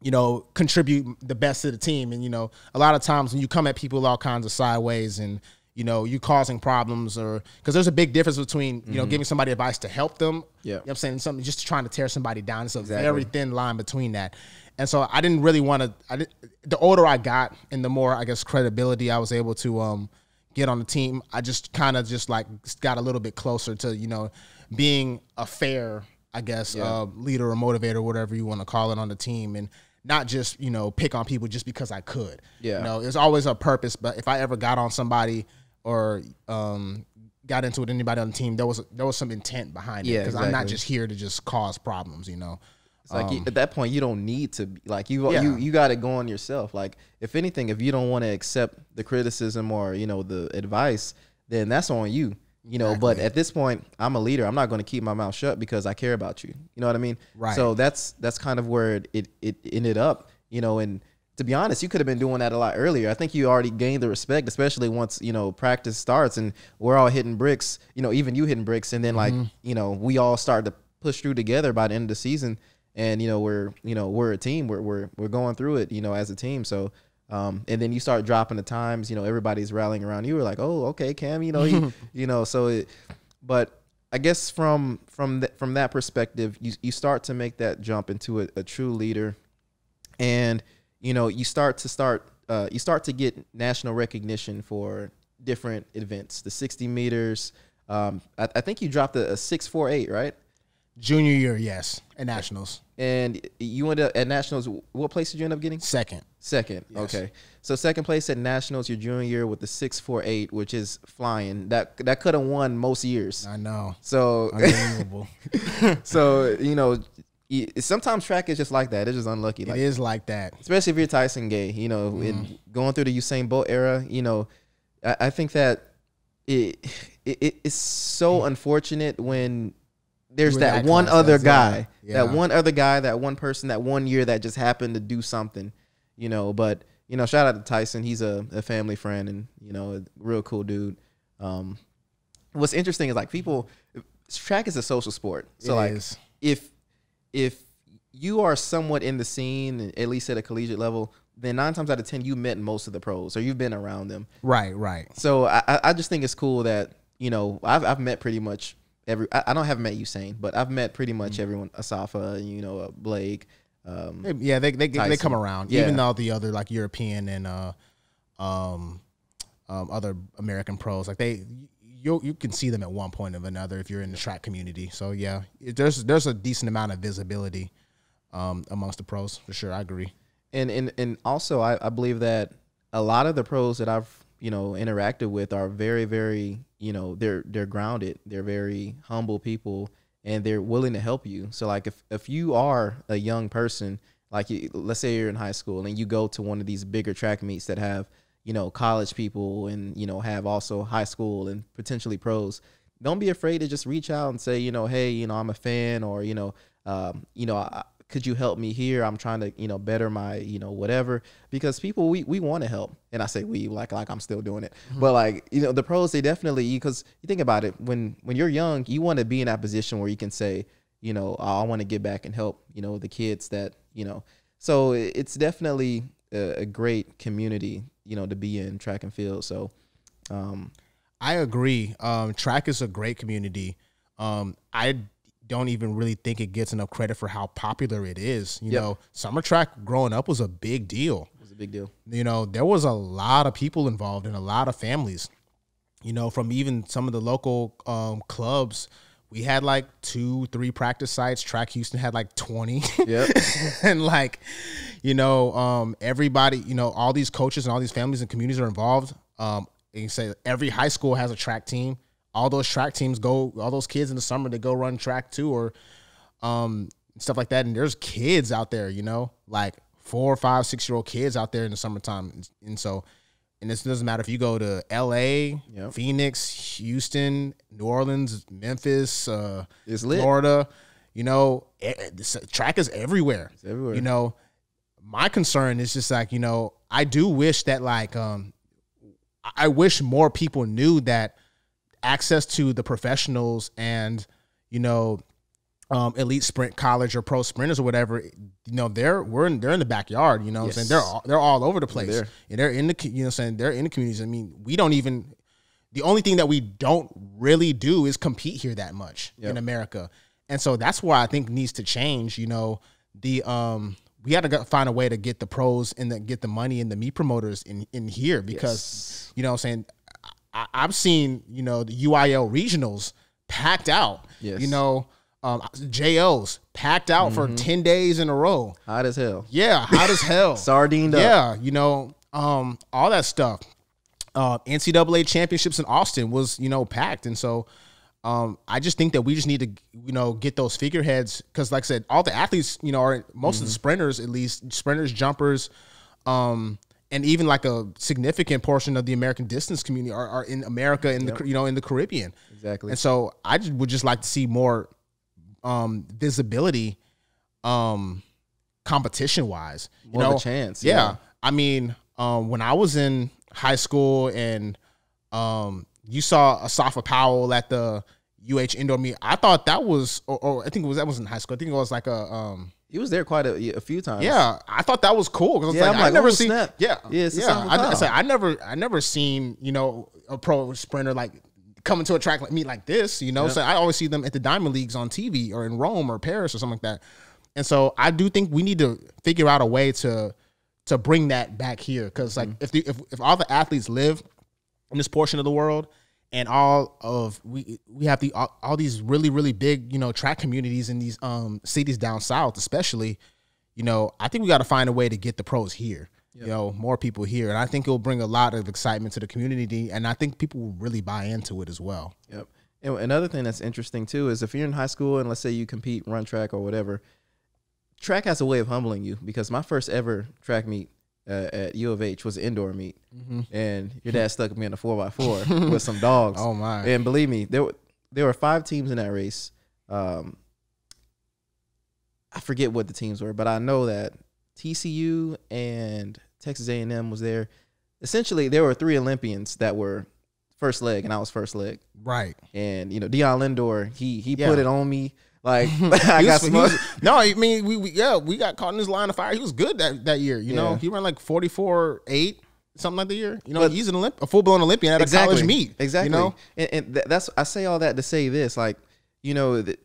you know, contribute the best to the team. And, you know, a lot of times when you come at people all kinds of sideways and, you know, you causing problems or because there's a big difference between, you mm-hmm. know, giving somebody advice to help them. Yeah. You know what I'm saying? Something just trying to tear somebody down. So exactly. very thin line between that. And so I didn't really want to. I did, the older I got and the more, I guess, credibility I was able to um, get on the team, I just kind of just like got a little bit closer to, you know, being a fair, I guess, yeah. uh, leader or motivator, whatever you want to call it on the team. And not just, you know, pick on people just because I could. Yeah. You know, there's always a purpose. But if I ever got on somebody or um, got into it with anybody on the team, there was there was some intent behind it. Yeah, because exactly. I'm not just here to just cause problems, you know. It's um, like you, at that point, you don't need to be, like you yeah. you you got it going yourself. Like if anything, if you don't want to accept the criticism or you know the advice, then that's on you, you know. Exactly. But at this point, I'm a leader. I'm not going to keep my mouth shut because I care about you. You know what I mean? Right. So that's that's kind of where it it, it ended up, you know, and. To be honest, you could have been doing that a lot earlier. I think you already gained the respect, especially once, you know, practice starts and we're all hitting bricks, you know, even you hitting bricks. And then mm-hmm. like, you know, we all start to push through together by the end of the season. And, you know, we're, you know, we're a team. We're, we're, we're going through it, you know, as a team. So, um, and then you start dropping the times, you know, everybody's rallying around you. We're like, oh, okay, Cam, you know, he, you know, so it, but I guess from, from, th- from that perspective, you, you start to make that jump into a, a true leader and, you know, you start to start, uh, you start to get national recognition for different events, the sixty meters. Um, I, I think you dropped a, a six four eight, right? Junior year, yes, at Nationals. And you ended up at Nationals, what place did you end up getting? Second. Second, yes. Okay. So second place at Nationals your junior year with the six four eight, which is flying. That that could have won most years. I know. So, unbelievable. So, you know, sometimes track is just like that. It's just unlucky. Like, it is like that. Especially if you're Tyson Gay, you know, mm. it, going through the Usain Bolt era, you know, I, I think that it, it it's so mm. unfortunate when there's that, that one other guy, yeah. that one other guy, that one person, that one year that just happened to do something, you know. But, you know, shout out to Tyson. He's a, a family friend and, you know, a real cool dude. Um, what's interesting is, like, people, track is a social sport. So, it like, is. if... If you are somewhat in the scene, at least at a collegiate level, then nine times out of ten, you met most of the pros or you've been around them. Right, right. So I, I just think it's cool that, you know, I've, I've met pretty much every, I, I don't have met Usain, but I've met pretty much mm-hmm. everyone, Asafa, you know, uh, Blake. Um, yeah, they they, they come around, yeah. even though the other like European and uh, um, um, other American pros, like they, You you can see them at one point or another if you're in the track community. So yeah, there's there's a decent amount of visibility um, amongst the pros for sure. I agree. And and and also I, I believe that a lot of the pros that I've you know interacted with are very very you know they're they're grounded. They're very humble people and they're willing to help you. So like if if you are a young person, like you, let's say you're in high school and you go to one of these bigger track meets that have you know, college people and, you know, have also high school and potentially pros, don't be afraid to just reach out and say, you know, hey, you know, I'm a fan or, you know, um, you know, I, could you help me here? I'm trying to, you know, better my, you know, whatever, because people, we, we want to help. And I say, we like, like I'm still doing it, mm-hmm. but like, you know, the pros, they definitely, cause you think about it, when, when you're young, you want to be in that position where you can say, you know, I want to get back and help, you know, the kids that, you know, so it's definitely a, a great community, you know, to be in, track and field. So, um, I agree. Um, track is a great community. Um, I don't even really think it gets enough credit for how popular it is. You yep. know, summer track growing up was a big deal. It was a big deal. You know, there was a lot of people involved and a lot of families, you know, from even some of the local um, clubs. We had like two, three practice sites. Track Houston had like twenty. Yep. And like, you know, um, everybody, you know, all these coaches and all these families and communities are involved. Um, and you say every high school has a track team. All those track teams go, all those kids in the summer, they go run track too, or um, stuff like that. And there's kids out there, you know, like four, five, six-year-old kids out there in the summertime. And so, and it doesn't matter if you go to L A, yep. Phoenix, Houston, New Orleans, Memphis, uh, it's lit. Florida, you know, it, it, track is everywhere. It's everywhere. You know, my concern is just like, you know, I do wish that like, um, I wish more people knew that access to the professionals and, you know, um, elite sprint college or pro sprinters or whatever, you know, they're, we're in, they're in the backyard, you know what yes. I'm saying? They're all, they're all over the place they're and they're in the, you know what I'm saying? They're in the communities. I mean, we don't even, the only thing that we don't really do is compete here that much yep. in America. And so that's why I think needs to change, you know, the, um, we had to find a way to get the pros and the, get the money and the meat promoters in, in here because, yes. you know what I'm saying? I've seen, you know, the U I L regionals packed out, yes. you know, um, J Os packed out mm-hmm. for ten days in a row. Hot as hell. Yeah. Hot as hell. Sardined up. Yeah. You know, um, all that stuff. Uh, N C double A championships in Austin was, you know, packed. And so um, I just think that we just need to, you know, get those figureheads. Cause like I said, all the athletes, you know, are most mm-hmm. of the sprinters, at least sprinters, jumpers, um, and even like a significant portion of the American distance community are, are in America and yep. the, you know, in the Caribbean. Exactly. And so I just, would just like to see more um, visibility um, competition wise. More you know, of a chance. Yeah. yeah. I mean, um, when I was in high school and um, you saw Asafa Powell at the U H indoor meet, I thought that was, or, or I think it was, that was in high school. I think it was like a, um, he was there quite a, a few times. Yeah, I thought that was cool because yeah, like, like, I never seen. Snap. Yeah, yeah, yeah. I, like, I never, I never seen you know a pro sprinter like coming to a track like me like this. You know, yep. so I always see them at the Diamond Leagues on T V or in Rome or Paris or something like that. And so I do think we need to figure out a way to to bring that back here because like mm-hmm. if, the, if if all the athletes live in this portion of the world and all of we we have the all, all these really really big you know track communities in these um cities down south, especially, you know, I think we got to find a way to get the pros here, yep. you know, more people here, and I think it'll bring a lot of excitement to the community, and I think people will really buy into it as well. Yep. And another thing that's interesting too is if you're in high school and let's say you compete run track or whatever, track has a way of humbling you because my first ever track meet Uh, at U of H was an indoor meet, mm-hmm. and your dad stuck me in a four by four with some dogs. Oh my! And believe me, there were there were five teams in that race. Um, I forget what the teams were, but I know that T C U and Texas A and M was there. Essentially, there were three Olympians that were first leg, and I was first leg. Right. And you know, Dion Lindor, he he yeah. put it on me. Like I got was, was, no, I mean we, we yeah we got caught in his line of fire. He was good that that year, you yeah. know. He ran like forty four eight something like the year. You know, but he's an Olymp a full blown Olympian at exactly, a college meet. Exactly. You know, and, and th that's I say all that to say this, like you know, the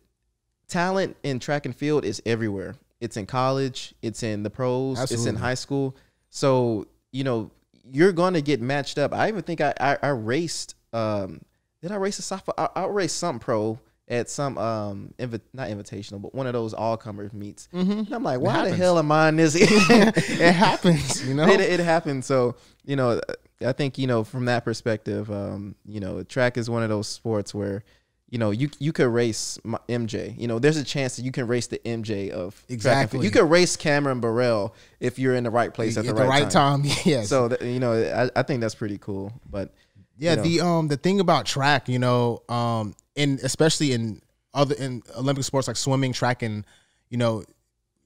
talent in track and field is everywhere. It's in college, it's in the pros, Absolutely. It's in high school. So you know you're going to get matched up. I even think I I, I raced. Um, did I race a softball? I, I raced some pro. At some um invi not invitational, but one of those all comers meets, mm-hmm. and I'm like, why the hell am I in this? It happens, you know. It, it happens. So you know, I think you know from that perspective, um, you know, track is one of those sports where, you know, you you could race M J. You know, there's a chance that you can race the M J of exactly. You could race Cameron Burrell if you're in the right place at, at the, the right, right time. time. Yes. So th you know, I, I think that's pretty cool, but. Yeah, you know. the um the thing about track, you know, um and especially in other in Olympic sports like swimming, track, and you know,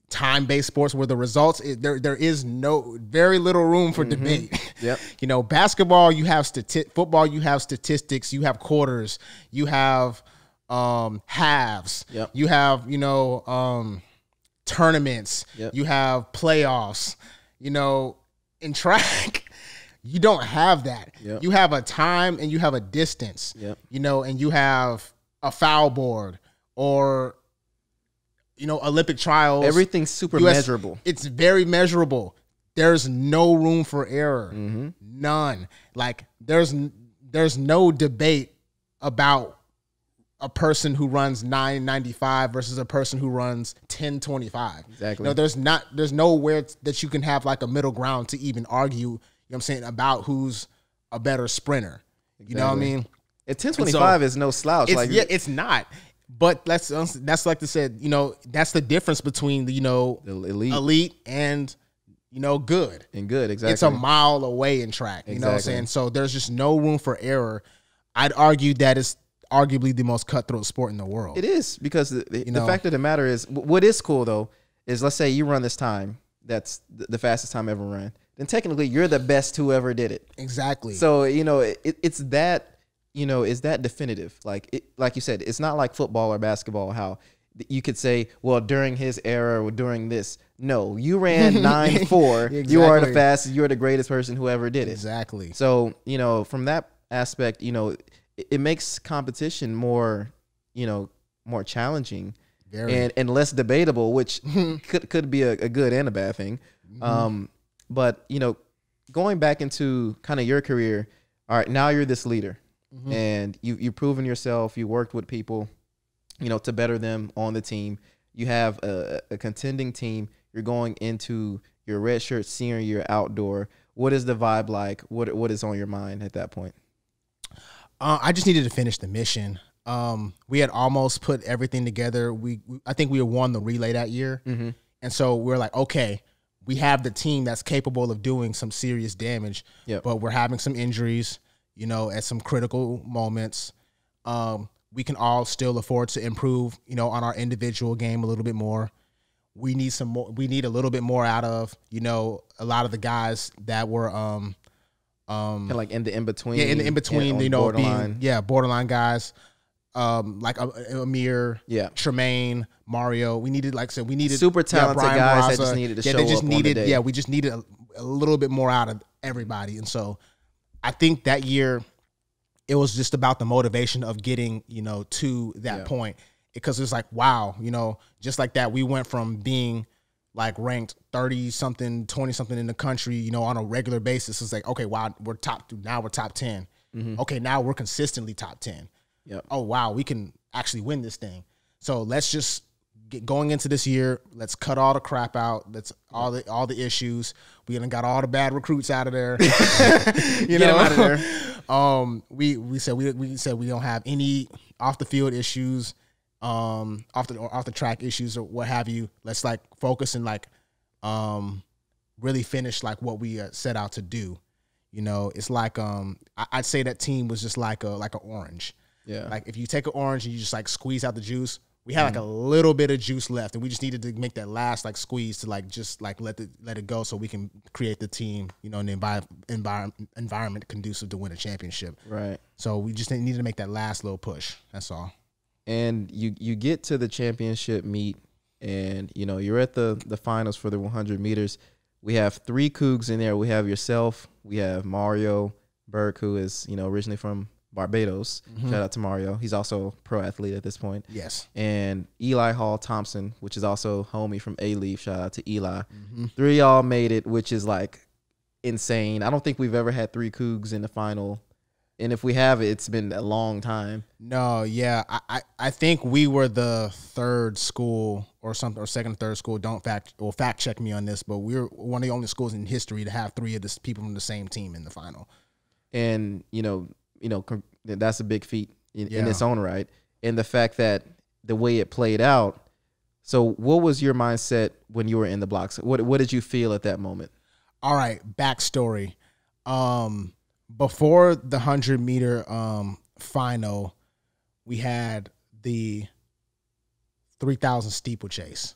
time-based sports where the results, it, there there is no, very little room for mm-hmm. debate. Yep. You know, basketball, you have stati- football, you have statistics, you have quarters, you have um, halves, yep. you have, you know, um, tournaments, yep. you have playoffs, you know, in track. You don't have that. Yep. You have a time and you have a distance, yep. you know, and you have a foul board or, you know, Olympic trials. Everything's super U S, measurable. It's very measurable. There's no room for error. Mm-hmm. None. Like there's, there's no debate about a person who runs nine ninety-five versus a person who runs ten twenty-five. Exactly. No, there's not, there's nowhere that you can have like a middle ground to even argue. You know what I'm saying, about who's a better sprinter. Exactly. You know what I mean? At ten twenty-five so, is no slouch. It's, like yeah, it's not. But that's that's like I said, you know, that's the difference between the, you know, the elite. elite and, you know, good. And good, exactly. It's a mile away in track. You exactly. know what I'm saying? So there's just no room for error. I'd argue that it's arguably the most cutthroat sport in the world. It is, because the, the, the fact of the matter is, what is cool though, is let's say you run this time. That's the fastest time ever run. Then technically you're the best whoever did it. Exactly. So, you know, it, it's that, you know, is that definitive? Like, it, like you said, it's not like football or basketball, how you could say, well, during his era or during this. No, you ran nine four. Exactly. You are the fastest. You're the greatest person who ever did it. Exactly. So, you know, from that aspect, you know, it, it makes competition more, you know, more challenging and, and less debatable, which could, could be a, a good and a bad thing. Mm-hmm. Um, But, you know, going back into kind of your career, all right, now you're this leader mm-hmm. and you, you've proven yourself. You worked with people, you know, to better them on the team. You have a, a contending team. You're going into your redshirt senior year outdoor. What is the vibe like? What What is on your mind at that point? Uh, I just needed to finish the mission. Um, we had almost put everything together. We I think we had won the relay that year. Mm-hmm. And so we were like, okay. We have the team that's capable of doing some serious damage, yep. but we're having some injuries, you know, at some critical moments. Um, we can all still afford to improve, you know, on our individual game a little bit more. We need some more. We need a little bit more out of, you know, a lot of the guys that were, um, um, like in the in between, yeah, in the in between, you know, borderline. Being, yeah, borderline guys, um, like Amir, yeah, Tremaine. Mario, we needed, like I said, we needed super talented yeah, guys Barazzo. that just needed to yeah, show they just up needed, on the day. Yeah, we just needed a, a little bit more out of everybody. And so I think that year it was just about the motivation of getting, you know, to that yeah. point. Because it was like, wow, you know, just like that, we went from being like ranked thirty-something, twenty-something in the country, you know, on a regular basis. It's like, okay, wow, we're top, now we're top ten. Mm-hmm. Okay, now we're consistently top ten. Yep. Oh, wow, we can actually win this thing. So let's just... Get going into this year, let's cut all the crap out. That's all the all the issues. We done got all the bad recruits out of there. You know, out of there. Um, we we said we we said we don't have any off the field issues, um, off the or off the track issues or what have you. Let's like focus and like, um, really finish like what we uh, set out to do. You know, it's like um, I, I'd say that team was just like a like an orange. Yeah, like if you take an orange and you just like squeeze out the juice. We had like a little bit of juice left, and we just needed to make that last like squeeze to like just like let the let it go, so we can create the team, you know, an envi- envi- environment conducive to win a championship. Right. So we just needed to make that last little push. That's all. And you you get to the championship meet, and you know you're at the the finals for the one hundred meters. We have three Cougs in there. We have yourself. We have Mario Burke, who is you know originally from Barbados. Mm-hmm. Shout out to Mario. He's also a pro athlete at this point. Yes. And Eli Hall Thompson, which is also homie from A-Leaf. Shout out to Eli. Mm-hmm. Three of y'all made it, which is like insane. I don't think we've ever had three Cougs in the final. And if we have it, it's been a long time. No, yeah. I, I, I think we were the third school or something, or second or third school. Don't fact or fact check me on this, but we we're one of the only schools in history to have three of the people from the same team in the final. And, you know, you know, that's a big feat in, yeah. in its own right. And the fact that the way it played out. So what was your mindset when you were in the blocks? What what did you feel at that moment? All right. Backstory. Um, before the one hundred meter um, final, we had the three thousand steeplechase.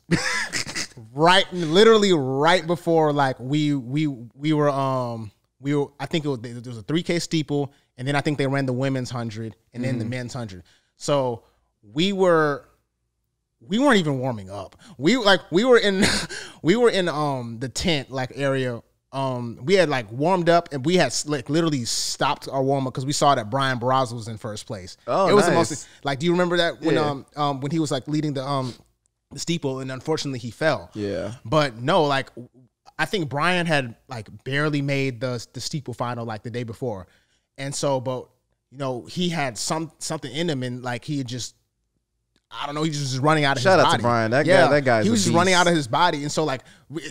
right, literally right before like we we we were um we were I think it was there was a three K steeple, and then I think they ran the women's hundred and then mm-hmm. the men's hundred. So we were we weren't even warming up. We like we were in we were in um the tent like area. Um, we had like warmed up, and we had like literally stopped our warm up because we saw that Brian Barazzo was in first place. Oh, it was nice. The most, like, do you remember that when yeah. um um when he was like leading the um the steeple, and unfortunately he fell. Yeah, but no, like I think Brian had like barely made the the steeple final like the day before, and so but you know he had some something in him, and like he had just. I don't know. He was just running out of Shout his body. Shout out to Brian. That yeah. guy. That guy. He was just running out of his body, and so like,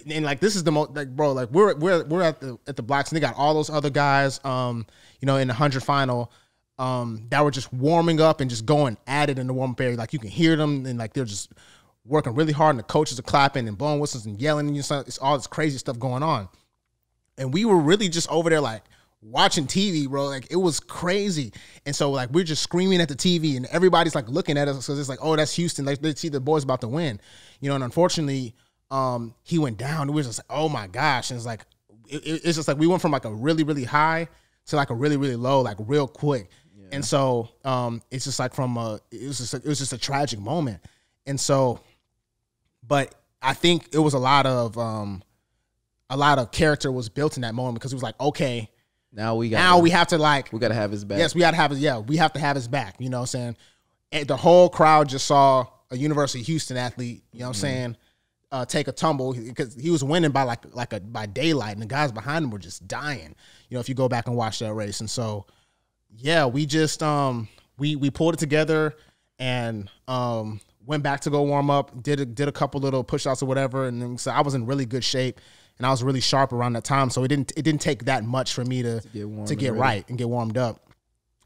and like this is the most like, bro. Like we're we're we're at the at the blocks, and they got all those other guys, um, you know, in the hundred final, um, that were just warming up and just going at it in the warm up area. Like you can hear them, and like they're just working really hard, and the coaches are clapping and blowing whistles and yelling, and you know, it's all this crazy stuff going on. And we were really just over there like watching T V, bro. Like it was crazy, and so like we're just screaming at the T V, and everybody's like looking at us because it's like, oh, that's Houston. Like they see the boys about to win, you know. And unfortunately, um, he went down. We were just like, oh my gosh, and it's like it, it's just like we went from like a really really high to like a really really low, like real quick. Yeah. And so um, it's just like from a it was just a, it was just a tragic moment, and so, but I think it was a lot of um, a lot of character was built in that moment because it was like, okay. Now we got now we have to like we gotta have his back. Yes, we gotta have his yeah, we have to have his back. You know what I'm saying? And the whole crowd just saw a University of Houston athlete, you know what mm-hmm. I'm saying, uh, take a tumble because he was winning by like like a by daylight, and the guys behind him were just dying. You know, if you go back and watch that race. And so yeah, we just um we we pulled it together and um went back to go warm up, did a did a couple little push outs or whatever, and then, so I was in really good shape. And I was really sharp around that time, so it didn't it didn't take that much for me to to get, to get right and get warmed up.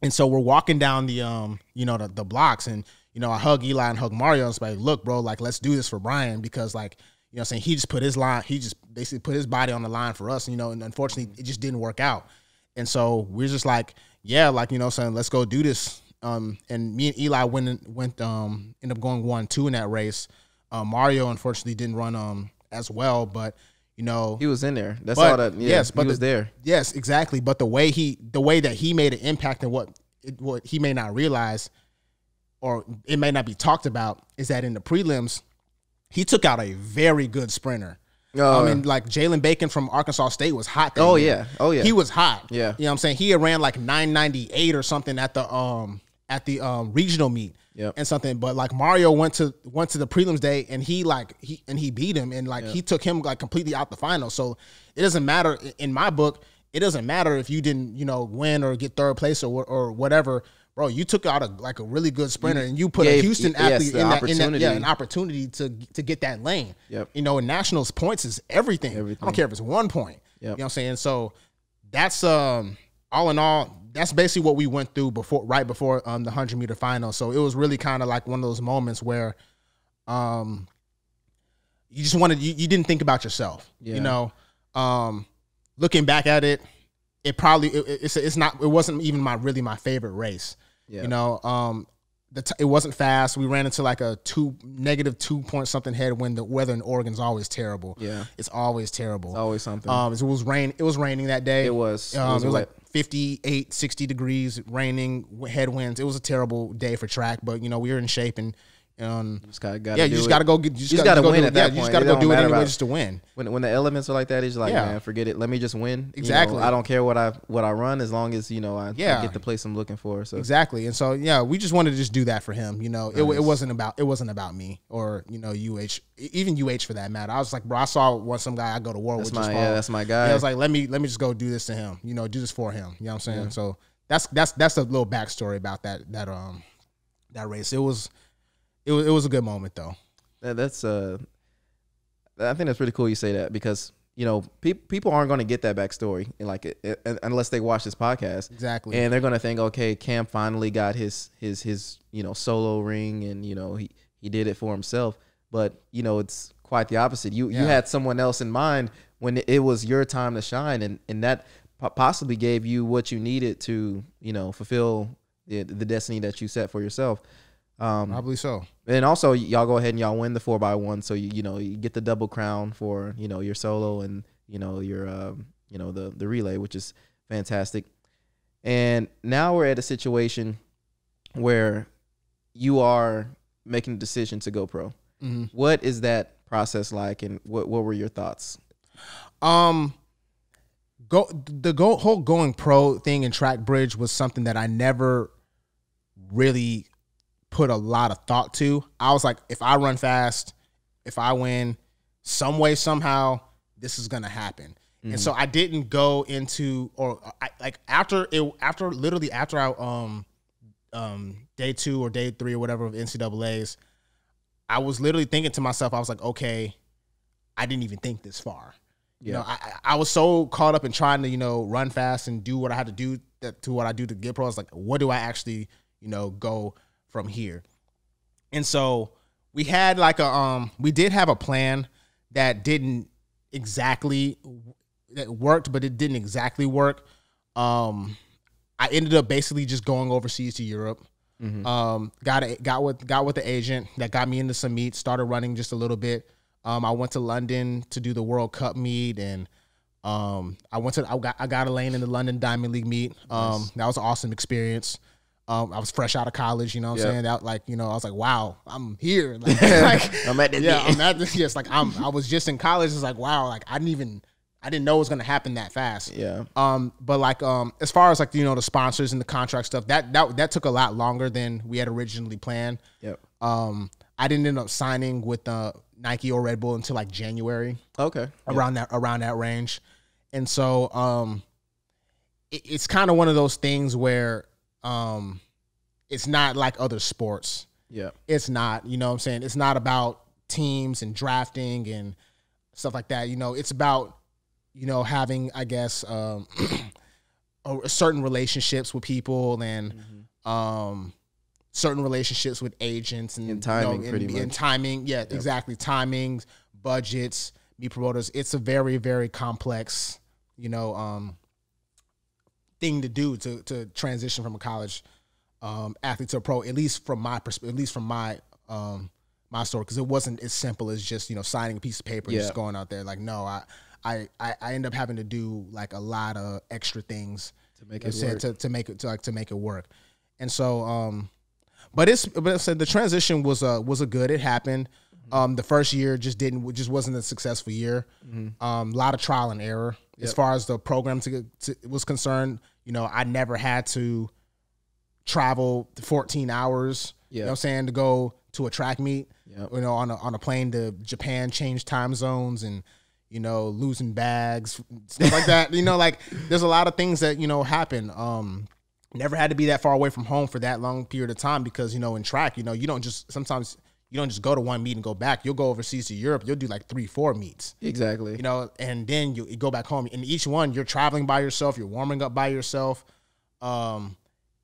And so we're walking down the um you know the, the blocks, and you know I hug Eli and hug Mario. It's like, look, bro, like let's do this for Brian because like you know what I'm saying, he just put his line, he just basically put his body on the line for us. You know, and unfortunately it just didn't work out. And so we're just like, yeah, like you know what I'm saying, let's go do this. Um, and me and Eli went went um ended up going one two in that race. Uh, Mario unfortunately didn't run um as well, but. You know, he was in there. That's but, all that. Yeah, yes, but he was the, there. Yes, exactly. But the way he, the way that he made an impact, and what it, what he may not realize, or it may not be talked about, is that in the prelims, he took out a very good sprinter. Oh, I mean, yeah. like Jalen Bacon from Arkansas State was hot. That oh year. yeah, oh yeah, he was hot. Yeah, you know what I'm saying, he ran like nine ninety-eight or something at the um at the um regional meet. Yep. And something, but like Mario went to went to the prelims day, and he like he and he beat him, and like yep. he took him like completely out the final. So it doesn't matter in my book. It doesn't matter if you didn't you know win or get third place or or whatever, bro. You took out a like a really good sprinter, and you put gave, a Houston athlete yes, in, that, in that yeah an opportunity to to get that lane. Yep. You know, and nationals points is everything. everything. I don't care if it's one point. Yep. You know what I'm saying? So that's um all in all. That's basically what we went through before, right before um, the hundred meter final. So it was really kind of like one of those moments where um, you just wanted, you, you didn't think about yourself. Yeah. You know, um, looking back at it, it probably, it, it's it's not, it wasn't even my, really my favorite race. Yeah. You know, um, the t it wasn't fast. We ran into like a two, negative two point something headwind. The weather in Oregon's always terrible. Yeah. It's always terrible. It's always something. Um, it was rain. It was raining that day. It was. Um, it was, it was like. fifty-eight, sixty degrees, raining, headwinds. It was a terrible day for track, but you know we were in shape, and um, you just gotta, gotta yeah, you just gotta go get, you just, you just gotta, gotta win at that point. You just gotta go do it anyway, just to win. When when the elements are like that, it's like yeah. man, forget it. Let me just win. Exactly. You know, I don't care what I what I run as long as you know I, yeah. I get the place I'm looking for. So exactly, and so yeah, we just wanted to just do that for him. You know, nice. it it wasn't about it wasn't about me or you know U H even U H for that matter. I was like, bro, I saw one some guy I go to war that's with. My, yeah, that's my guy. And I was like, let me let me just go do this to him. You know, do this for him. You know what I'm saying? Yeah. So that's that's that's a little backstory about that that um that race. It was. It was, it was a good moment, though. That, that's, uh, I think that's pretty cool you say that because, you know, pe people aren't going to get that backstory in like it, it, unless they watch this podcast. Exactly. And they're going to think, okay, Cam finally got his, his, his, you know, solo ring and, you know, he, he did it for himself. But, you know, it's quite the opposite. You, yeah. you had someone else in mind when it was your time to shine, and, and that possibly gave you what you needed to, you know, fulfill the, the destiny that you set for yourself. Um, Probably so. And also, y'all go ahead and y'all win the four by one, so you you know you get the double crown for you know your solo and you know your uh, you know the the relay, which is fantastic. And now we're at a situation where you are making a decision to go pro. Mm-hmm. What is that process like, and what what were your thoughts? Um, go the go whole going pro thing in track bridge was something that I never really put a lot of thought to. I was like, if I run fast, if I win some way, somehow, this is going to happen. Mm-hmm. And so I didn't go into, or I, like after it, after literally after I, um, um, day two or day three or whatever of N C double A's, I was literally thinking to myself, I was like, okay, I didn't even think this far. Yeah. You know, I, I was so caught up in trying to, you know, run fast and do what I had to do that, to what I do to get pro. I was like, what do I actually, you know, go from here? And so we had like a um we did have a plan that didn't exactly that worked but it didn't exactly work. um I ended up basically just going overseas to Europe. Mm-hmm. um got a, got with got with the agent that got me into some meets, started running just a little bit. um I went to London to do the World Cup meet, and um I went to I got I got a lane in the London Diamond League meet. um nice. That was an awesome experience. Um, I was fresh out of college, you know what yep. I'm saying? That, like, you know, I was like, wow, I'm here. Like, like I'm at this. Yeah, I'm at this. Yes, like I'm I was just in college. It's like, wow, like I didn't even I didn't know it was gonna happen that fast. Yeah. Um, but like um as far as like you know, the sponsors and the contract stuff, that that that took a lot longer than we had originally planned. Yep. Um, I didn't end up signing with uh Nike or Red Bull until like January. Okay. Around yep. that around that range. And so um it, it's kind of one of those things where Um, it's not like other sports. Yeah. It's not, you know what I'm saying? It's not about teams and drafting and stuff like that. You know, it's about, you know, having, I guess, um, a certain relationships with people and, mm-hmm. um, certain relationships with agents and, and timing, you know, pretty and, much. And timing. Yeah, yep. exactly. Timings, budgets, meet promoters. It's a very, very complex, you know, um, thing to do to to transition from a college um, athlete to a pro, at least from my perspective, at least from my um, my story, because it wasn't as simple as just you know signing a piece of paper and yeah. just going out there. Like no, I I I end up having to do like a lot of extra things to make it said, work. To, to make it to, like to make it work, and so um, but it's but I said the transition was a was a good. It happened. Mm-hmm. Um, the first year just didn't just wasn't a successful year. Mm-hmm. Um, a lot of trial and error yep. as far as the program to, to was concerned. You know, I never had to travel fourteen hours, yep. you know what I'm saying, to go to a track meet, yep. you know, on a, on a plane to Japan, change time zones and, you know, losing bags, stuff like that. You know, like there's a lot of things that, you know, happen. Um, never had to be that far away from home for that long period of time because, you know, in track, you know, you don't just sometimes you don't just go to one meet and go back. You'll go overseas to Europe. You'll do like three, four meets. Exactly. You know, and then you go back home. And each one, you're traveling by yourself. You're warming up by yourself. Um,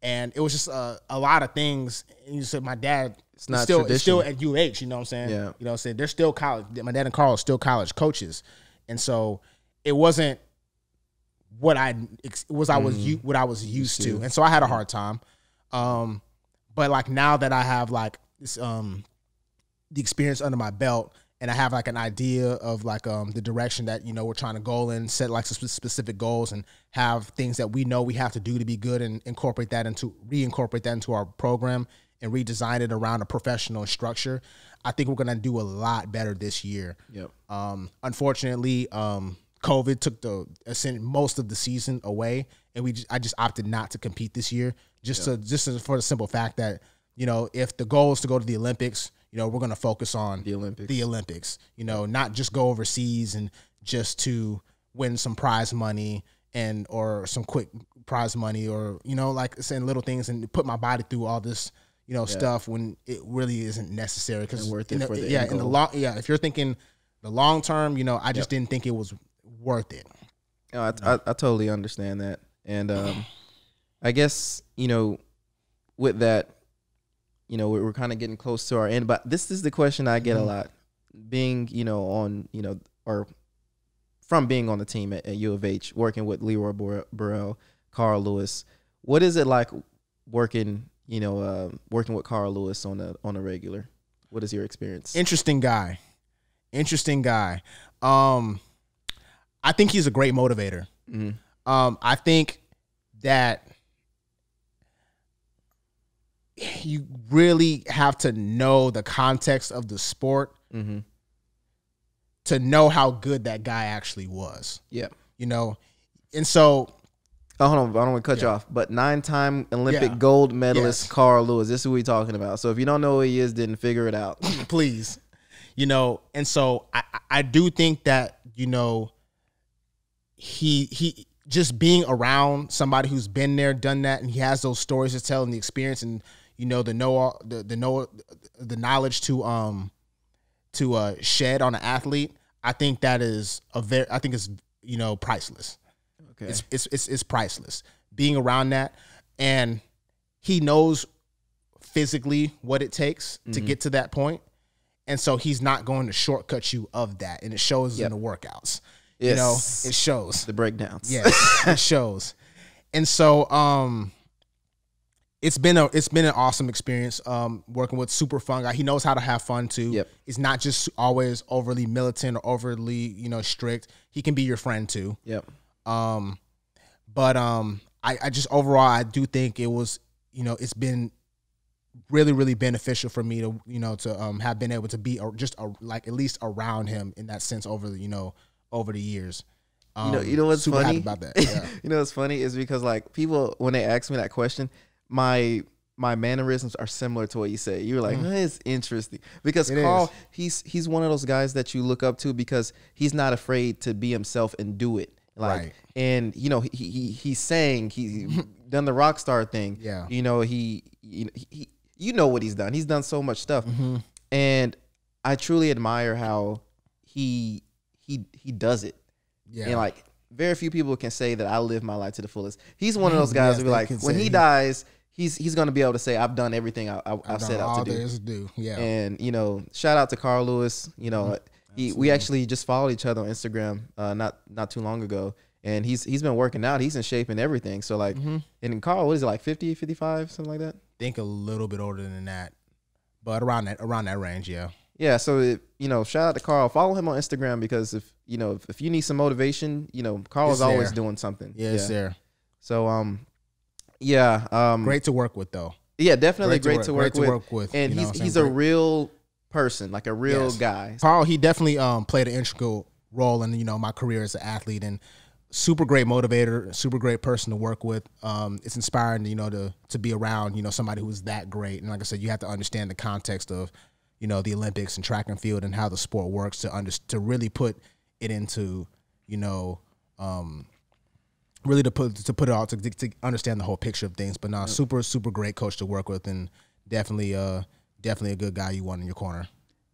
and it was just uh, a lot of things. And you said my dad it's not still, is still at U H, you know what I'm saying? Yeah. You know what I'm saying? They're still college. My dad and Carl are still college coaches. And so it wasn't what I was, I was, mm, what I was used to. And so I had a hard time. Um, but like now that I have like this um, – the experience under my belt, and I have like an idea of like um the direction that you know we're trying to go in, set like some specific goals, and have things that we know we have to do to be good, and incorporate that into reincorporate that into our program and redesign it around a professional structure. I think we're gonna do a lot better this year. Yep. Um. Unfortunately, um, COVID took the most of the season away, and we just, I just opted not to compete this year, just yep. to just for the simple fact that you know if the goal is to go to the Olympics. You know, we're going to focus on the Olympics, the Olympics, you know, not just go overseas and just to win some prize money and or some quick prize money or, you know, like saying little things and put my body through all this, you know, yeah. stuff when it really isn't necessary. Because worth it the, for the yeah, in the long, yeah, if you're thinking the long term, you know, I just yep. didn't think it was worth it. No, I, I, I totally understand that. And um, I guess, you know, with that, you know, we're kind of getting close to our end, but this is the question I get mm-hmm. a lot being, you know, on, you know, or from being on the team at, at U of H, working with Leroy Burrell, Carl Lewis. What is it like working, you know, uh, working with Carl Lewis on a on a regular? What is your experience? Interesting guy. Interesting guy. Um, I think he's a great motivator. Mm-hmm. Um, I think that you really have to know the context of the sport mm-hmm. to know how good that guy actually was. Yeah. You know, and so... Oh, hold on, I don't want to cut yeah. you off, but nine-time Olympic yeah. gold medalist yes. Carl Lewis, this is who we're talking about. So if you don't know who he is, then figure it out. Please. You know, and so I, I do think that, you know, he he just being around somebody who's been there, done that, and he has those stories to tell and the experience and, you know, the know the the know the knowledge to um to uh shed on an athlete, I think that is a very I think it's you know, priceless. Okay. It's, it's it's it's priceless being around that, and he knows physically what it takes mm-hmm. to get to that point, and so he's not going to shortcut you of that, and it shows yep. in the workouts. Yes. You know, it shows the breakdowns. Yes, it shows, and so um, it's been a it's been an awesome experience um working with super fun guy. He knows how to have fun too. Yep. It's not just always overly militant or overly you know strict. He can be your friend too. Yep. Um, but, um, I, I just overall, I do think it was, you know, it's been really, really beneficial for me to, you know, to, um, have been able to be just a, like at least around him in that sense over the, you know, over the years. Um, you know, you know what's funny about that? Yeah. You know, what's funny is because like people, when they ask me that question, my, my mannerisms are similar to what you say. You're like, mm. It's interesting because it Carl, is. he's, he's one of those guys that you look up to because he's not afraid to be himself and do it. Like, right. And, you know, he, he, he sang, he done the rock star thing. Yeah. You know, he, he, he, you know what he's done. He's done so much stuff. Mm-hmm. And I truly admire how he, he, he does it. Yeah. And like very few people can say that I live my life to the fullest. He's one of those guys yes, who be like, when he, he dies, he's, he's going to be able to say, I've done everything I, I, I've, I've set out to do. do. Yeah. And, you know, shout out to Carl Lewis, you know, mm-hmm. He, we actually just followed each other on Instagram uh, not not too long ago, and he's he's been working out. He's in shape and everything. So like, mm-hmm. and Carl, what is it like fifty, fifty-five, something like that? I think a little bit older than that, but around that around that range, yeah. Yeah. So it, you know, shout out to Carl. Follow him on Instagram because if you know if, if you need some motivation, you know, Carl is always doing something. Yeah, it's there. So um, yeah, um, great to work with though. Yeah, definitely great to work with. And he's he's a real. person, like a real yes. guy. Carl, he definitely um, played an integral role in, you know, my career as an athlete, and super great motivator, super great person to work with. Um, it's inspiring, you know, to, to be around, you know, somebody who's that great. And like I said, you have to understand the context of, you know, the Olympics and track and field and how the sport works to under, to really put it into, you know, um, really to put, to put it all, to, to understand the whole picture of things. But no, nah, yep. super, super great coach to work with, and definitely, uh, Definitely a good guy you want in your corner.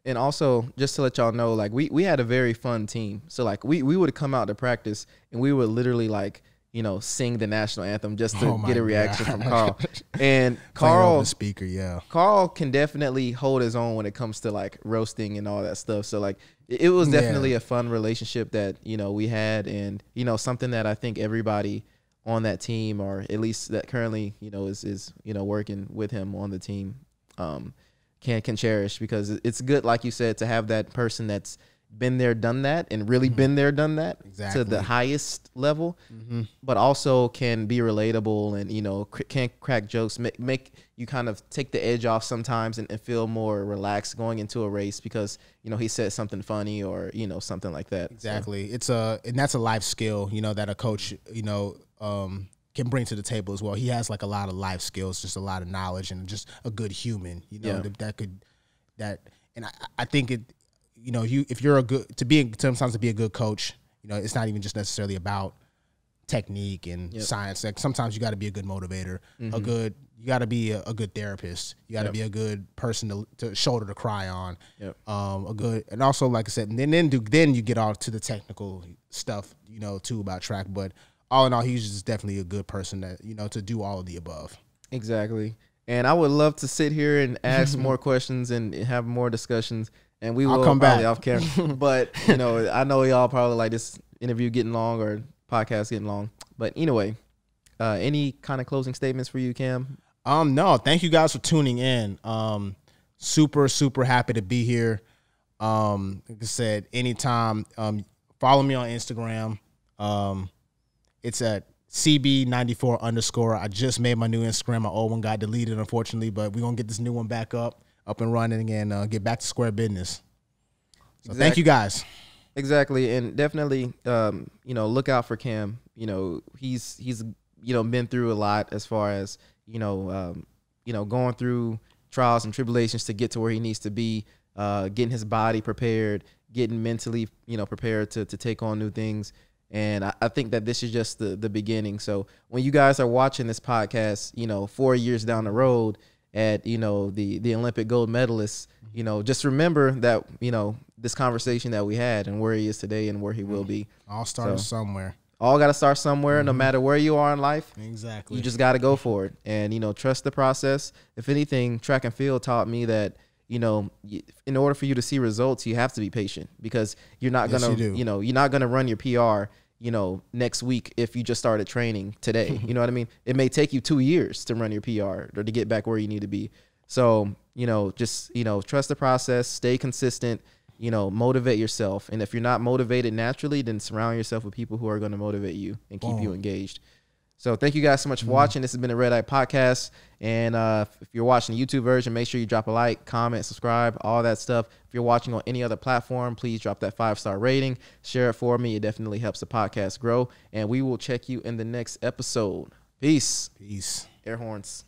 And also, just to let y'all know, like, we, we had a very fun team. So, like, we, we would come out to practice, and we would literally, like, you know, sing the national anthem just to oh get a reaction God. from Carl. And Carl, the speaker, yeah. Carl can definitely hold his own when it comes to, like, roasting and all that stuff. So, like, it, it was definitely yeah. a fun relationship that, you know, we had, and, you know, something that I think everybody on that team, or at least that currently, you know, is, is you know, working with him on the team, um, Can, can cherish, because it's good, like you said, to have that person that's been there, done that, and really mm-hmm. been there, done that exactly. to the highest level, mm-hmm. but also can be relatable and, you know, cr can crack jokes, make, make you kind of take the edge off sometimes and, and feel more relaxed going into a race because, you know, he said something funny or, you know, something like that. Exactly. So. It's a, and that's a life skill, you know, that a coach, you know, um, can bring to the table as well. He has like a lot of life skills, just a lot of knowledge, and just a good human. You know yeah. that, that could that, and I, I think it. You know, you if you're a good to be sometimes to be a good coach. You know, it's not even just necessarily about technique and yep. science. Like sometimes you got to be a good motivator, mm-hmm. a good you got to be a, a good therapist. You got to yep. be a good person to, to shoulder to cry on. Yep. Um, a good and also like I said, and then then do, then you get all to the technical stuff. You know, too about track, but. All in all, he's just definitely a good person that, you know, to do all of the above. Exactly. And I would love to sit here and ask more questions and have more discussions. And we I'll will come back off camera. But, you know, I know y'all probably like this interview getting long or podcast getting long. But anyway, uh, any kind of closing statements for you, Cam? Um, no, thank you guys for tuning in. Um, super, super happy to be here. Um, like I said, anytime, um, follow me on Instagram. Um, it's at C B ninety-four underscore. I just made my new Instagram. My old one got deleted, unfortunately, but we're going to get this new one back up, up and running and uh, get back to square business. So exactly. Thank you guys. Exactly. And definitely, um, you know, look out for Cam. You know, he's, he's, you know, been through a lot as far as, you know, um, you know, going through trials and tribulations to get to where he needs to be, uh, getting his body prepared, getting mentally, you know, prepared to, to take on new things. And I, I think that this is just the, the beginning. So when you guys are watching this podcast, you know, four years down the road at, you know, the, the Olympic gold medalists, you know, just remember that, you know, this conversation that we had and where he is today and where he will be. All started so, somewhere. All got to start somewhere, mm-hmm. no matter where you are in life. Exactly. You just got to go for it and, you know, trust the process. If anything, track and field taught me that, you know, in order for you to see results, you have to be patient because you're not yes, going to, you, you know, you're not going to run your P R, you know, next week if you just started training today. You know what I mean? It may take you two years to run your P R or to get back where you need to be. So, you know, just, you know, trust the process, stay consistent. You know, motivate yourself. And if you're not motivated naturally, then surround yourself with people who are going to motivate you and keep Boom. you engaged. So thank you guys so much for mm-hmm. watching. This has been a Red Eye Podcast. And uh, if you're watching the YouTube version, make sure you drop a like, comment, subscribe, all that stuff. If you're watching on any other platform, please drop that five star rating. Share it for me. It definitely helps the podcast grow. And we will check you in the next episode. Peace. Peace. Air horns.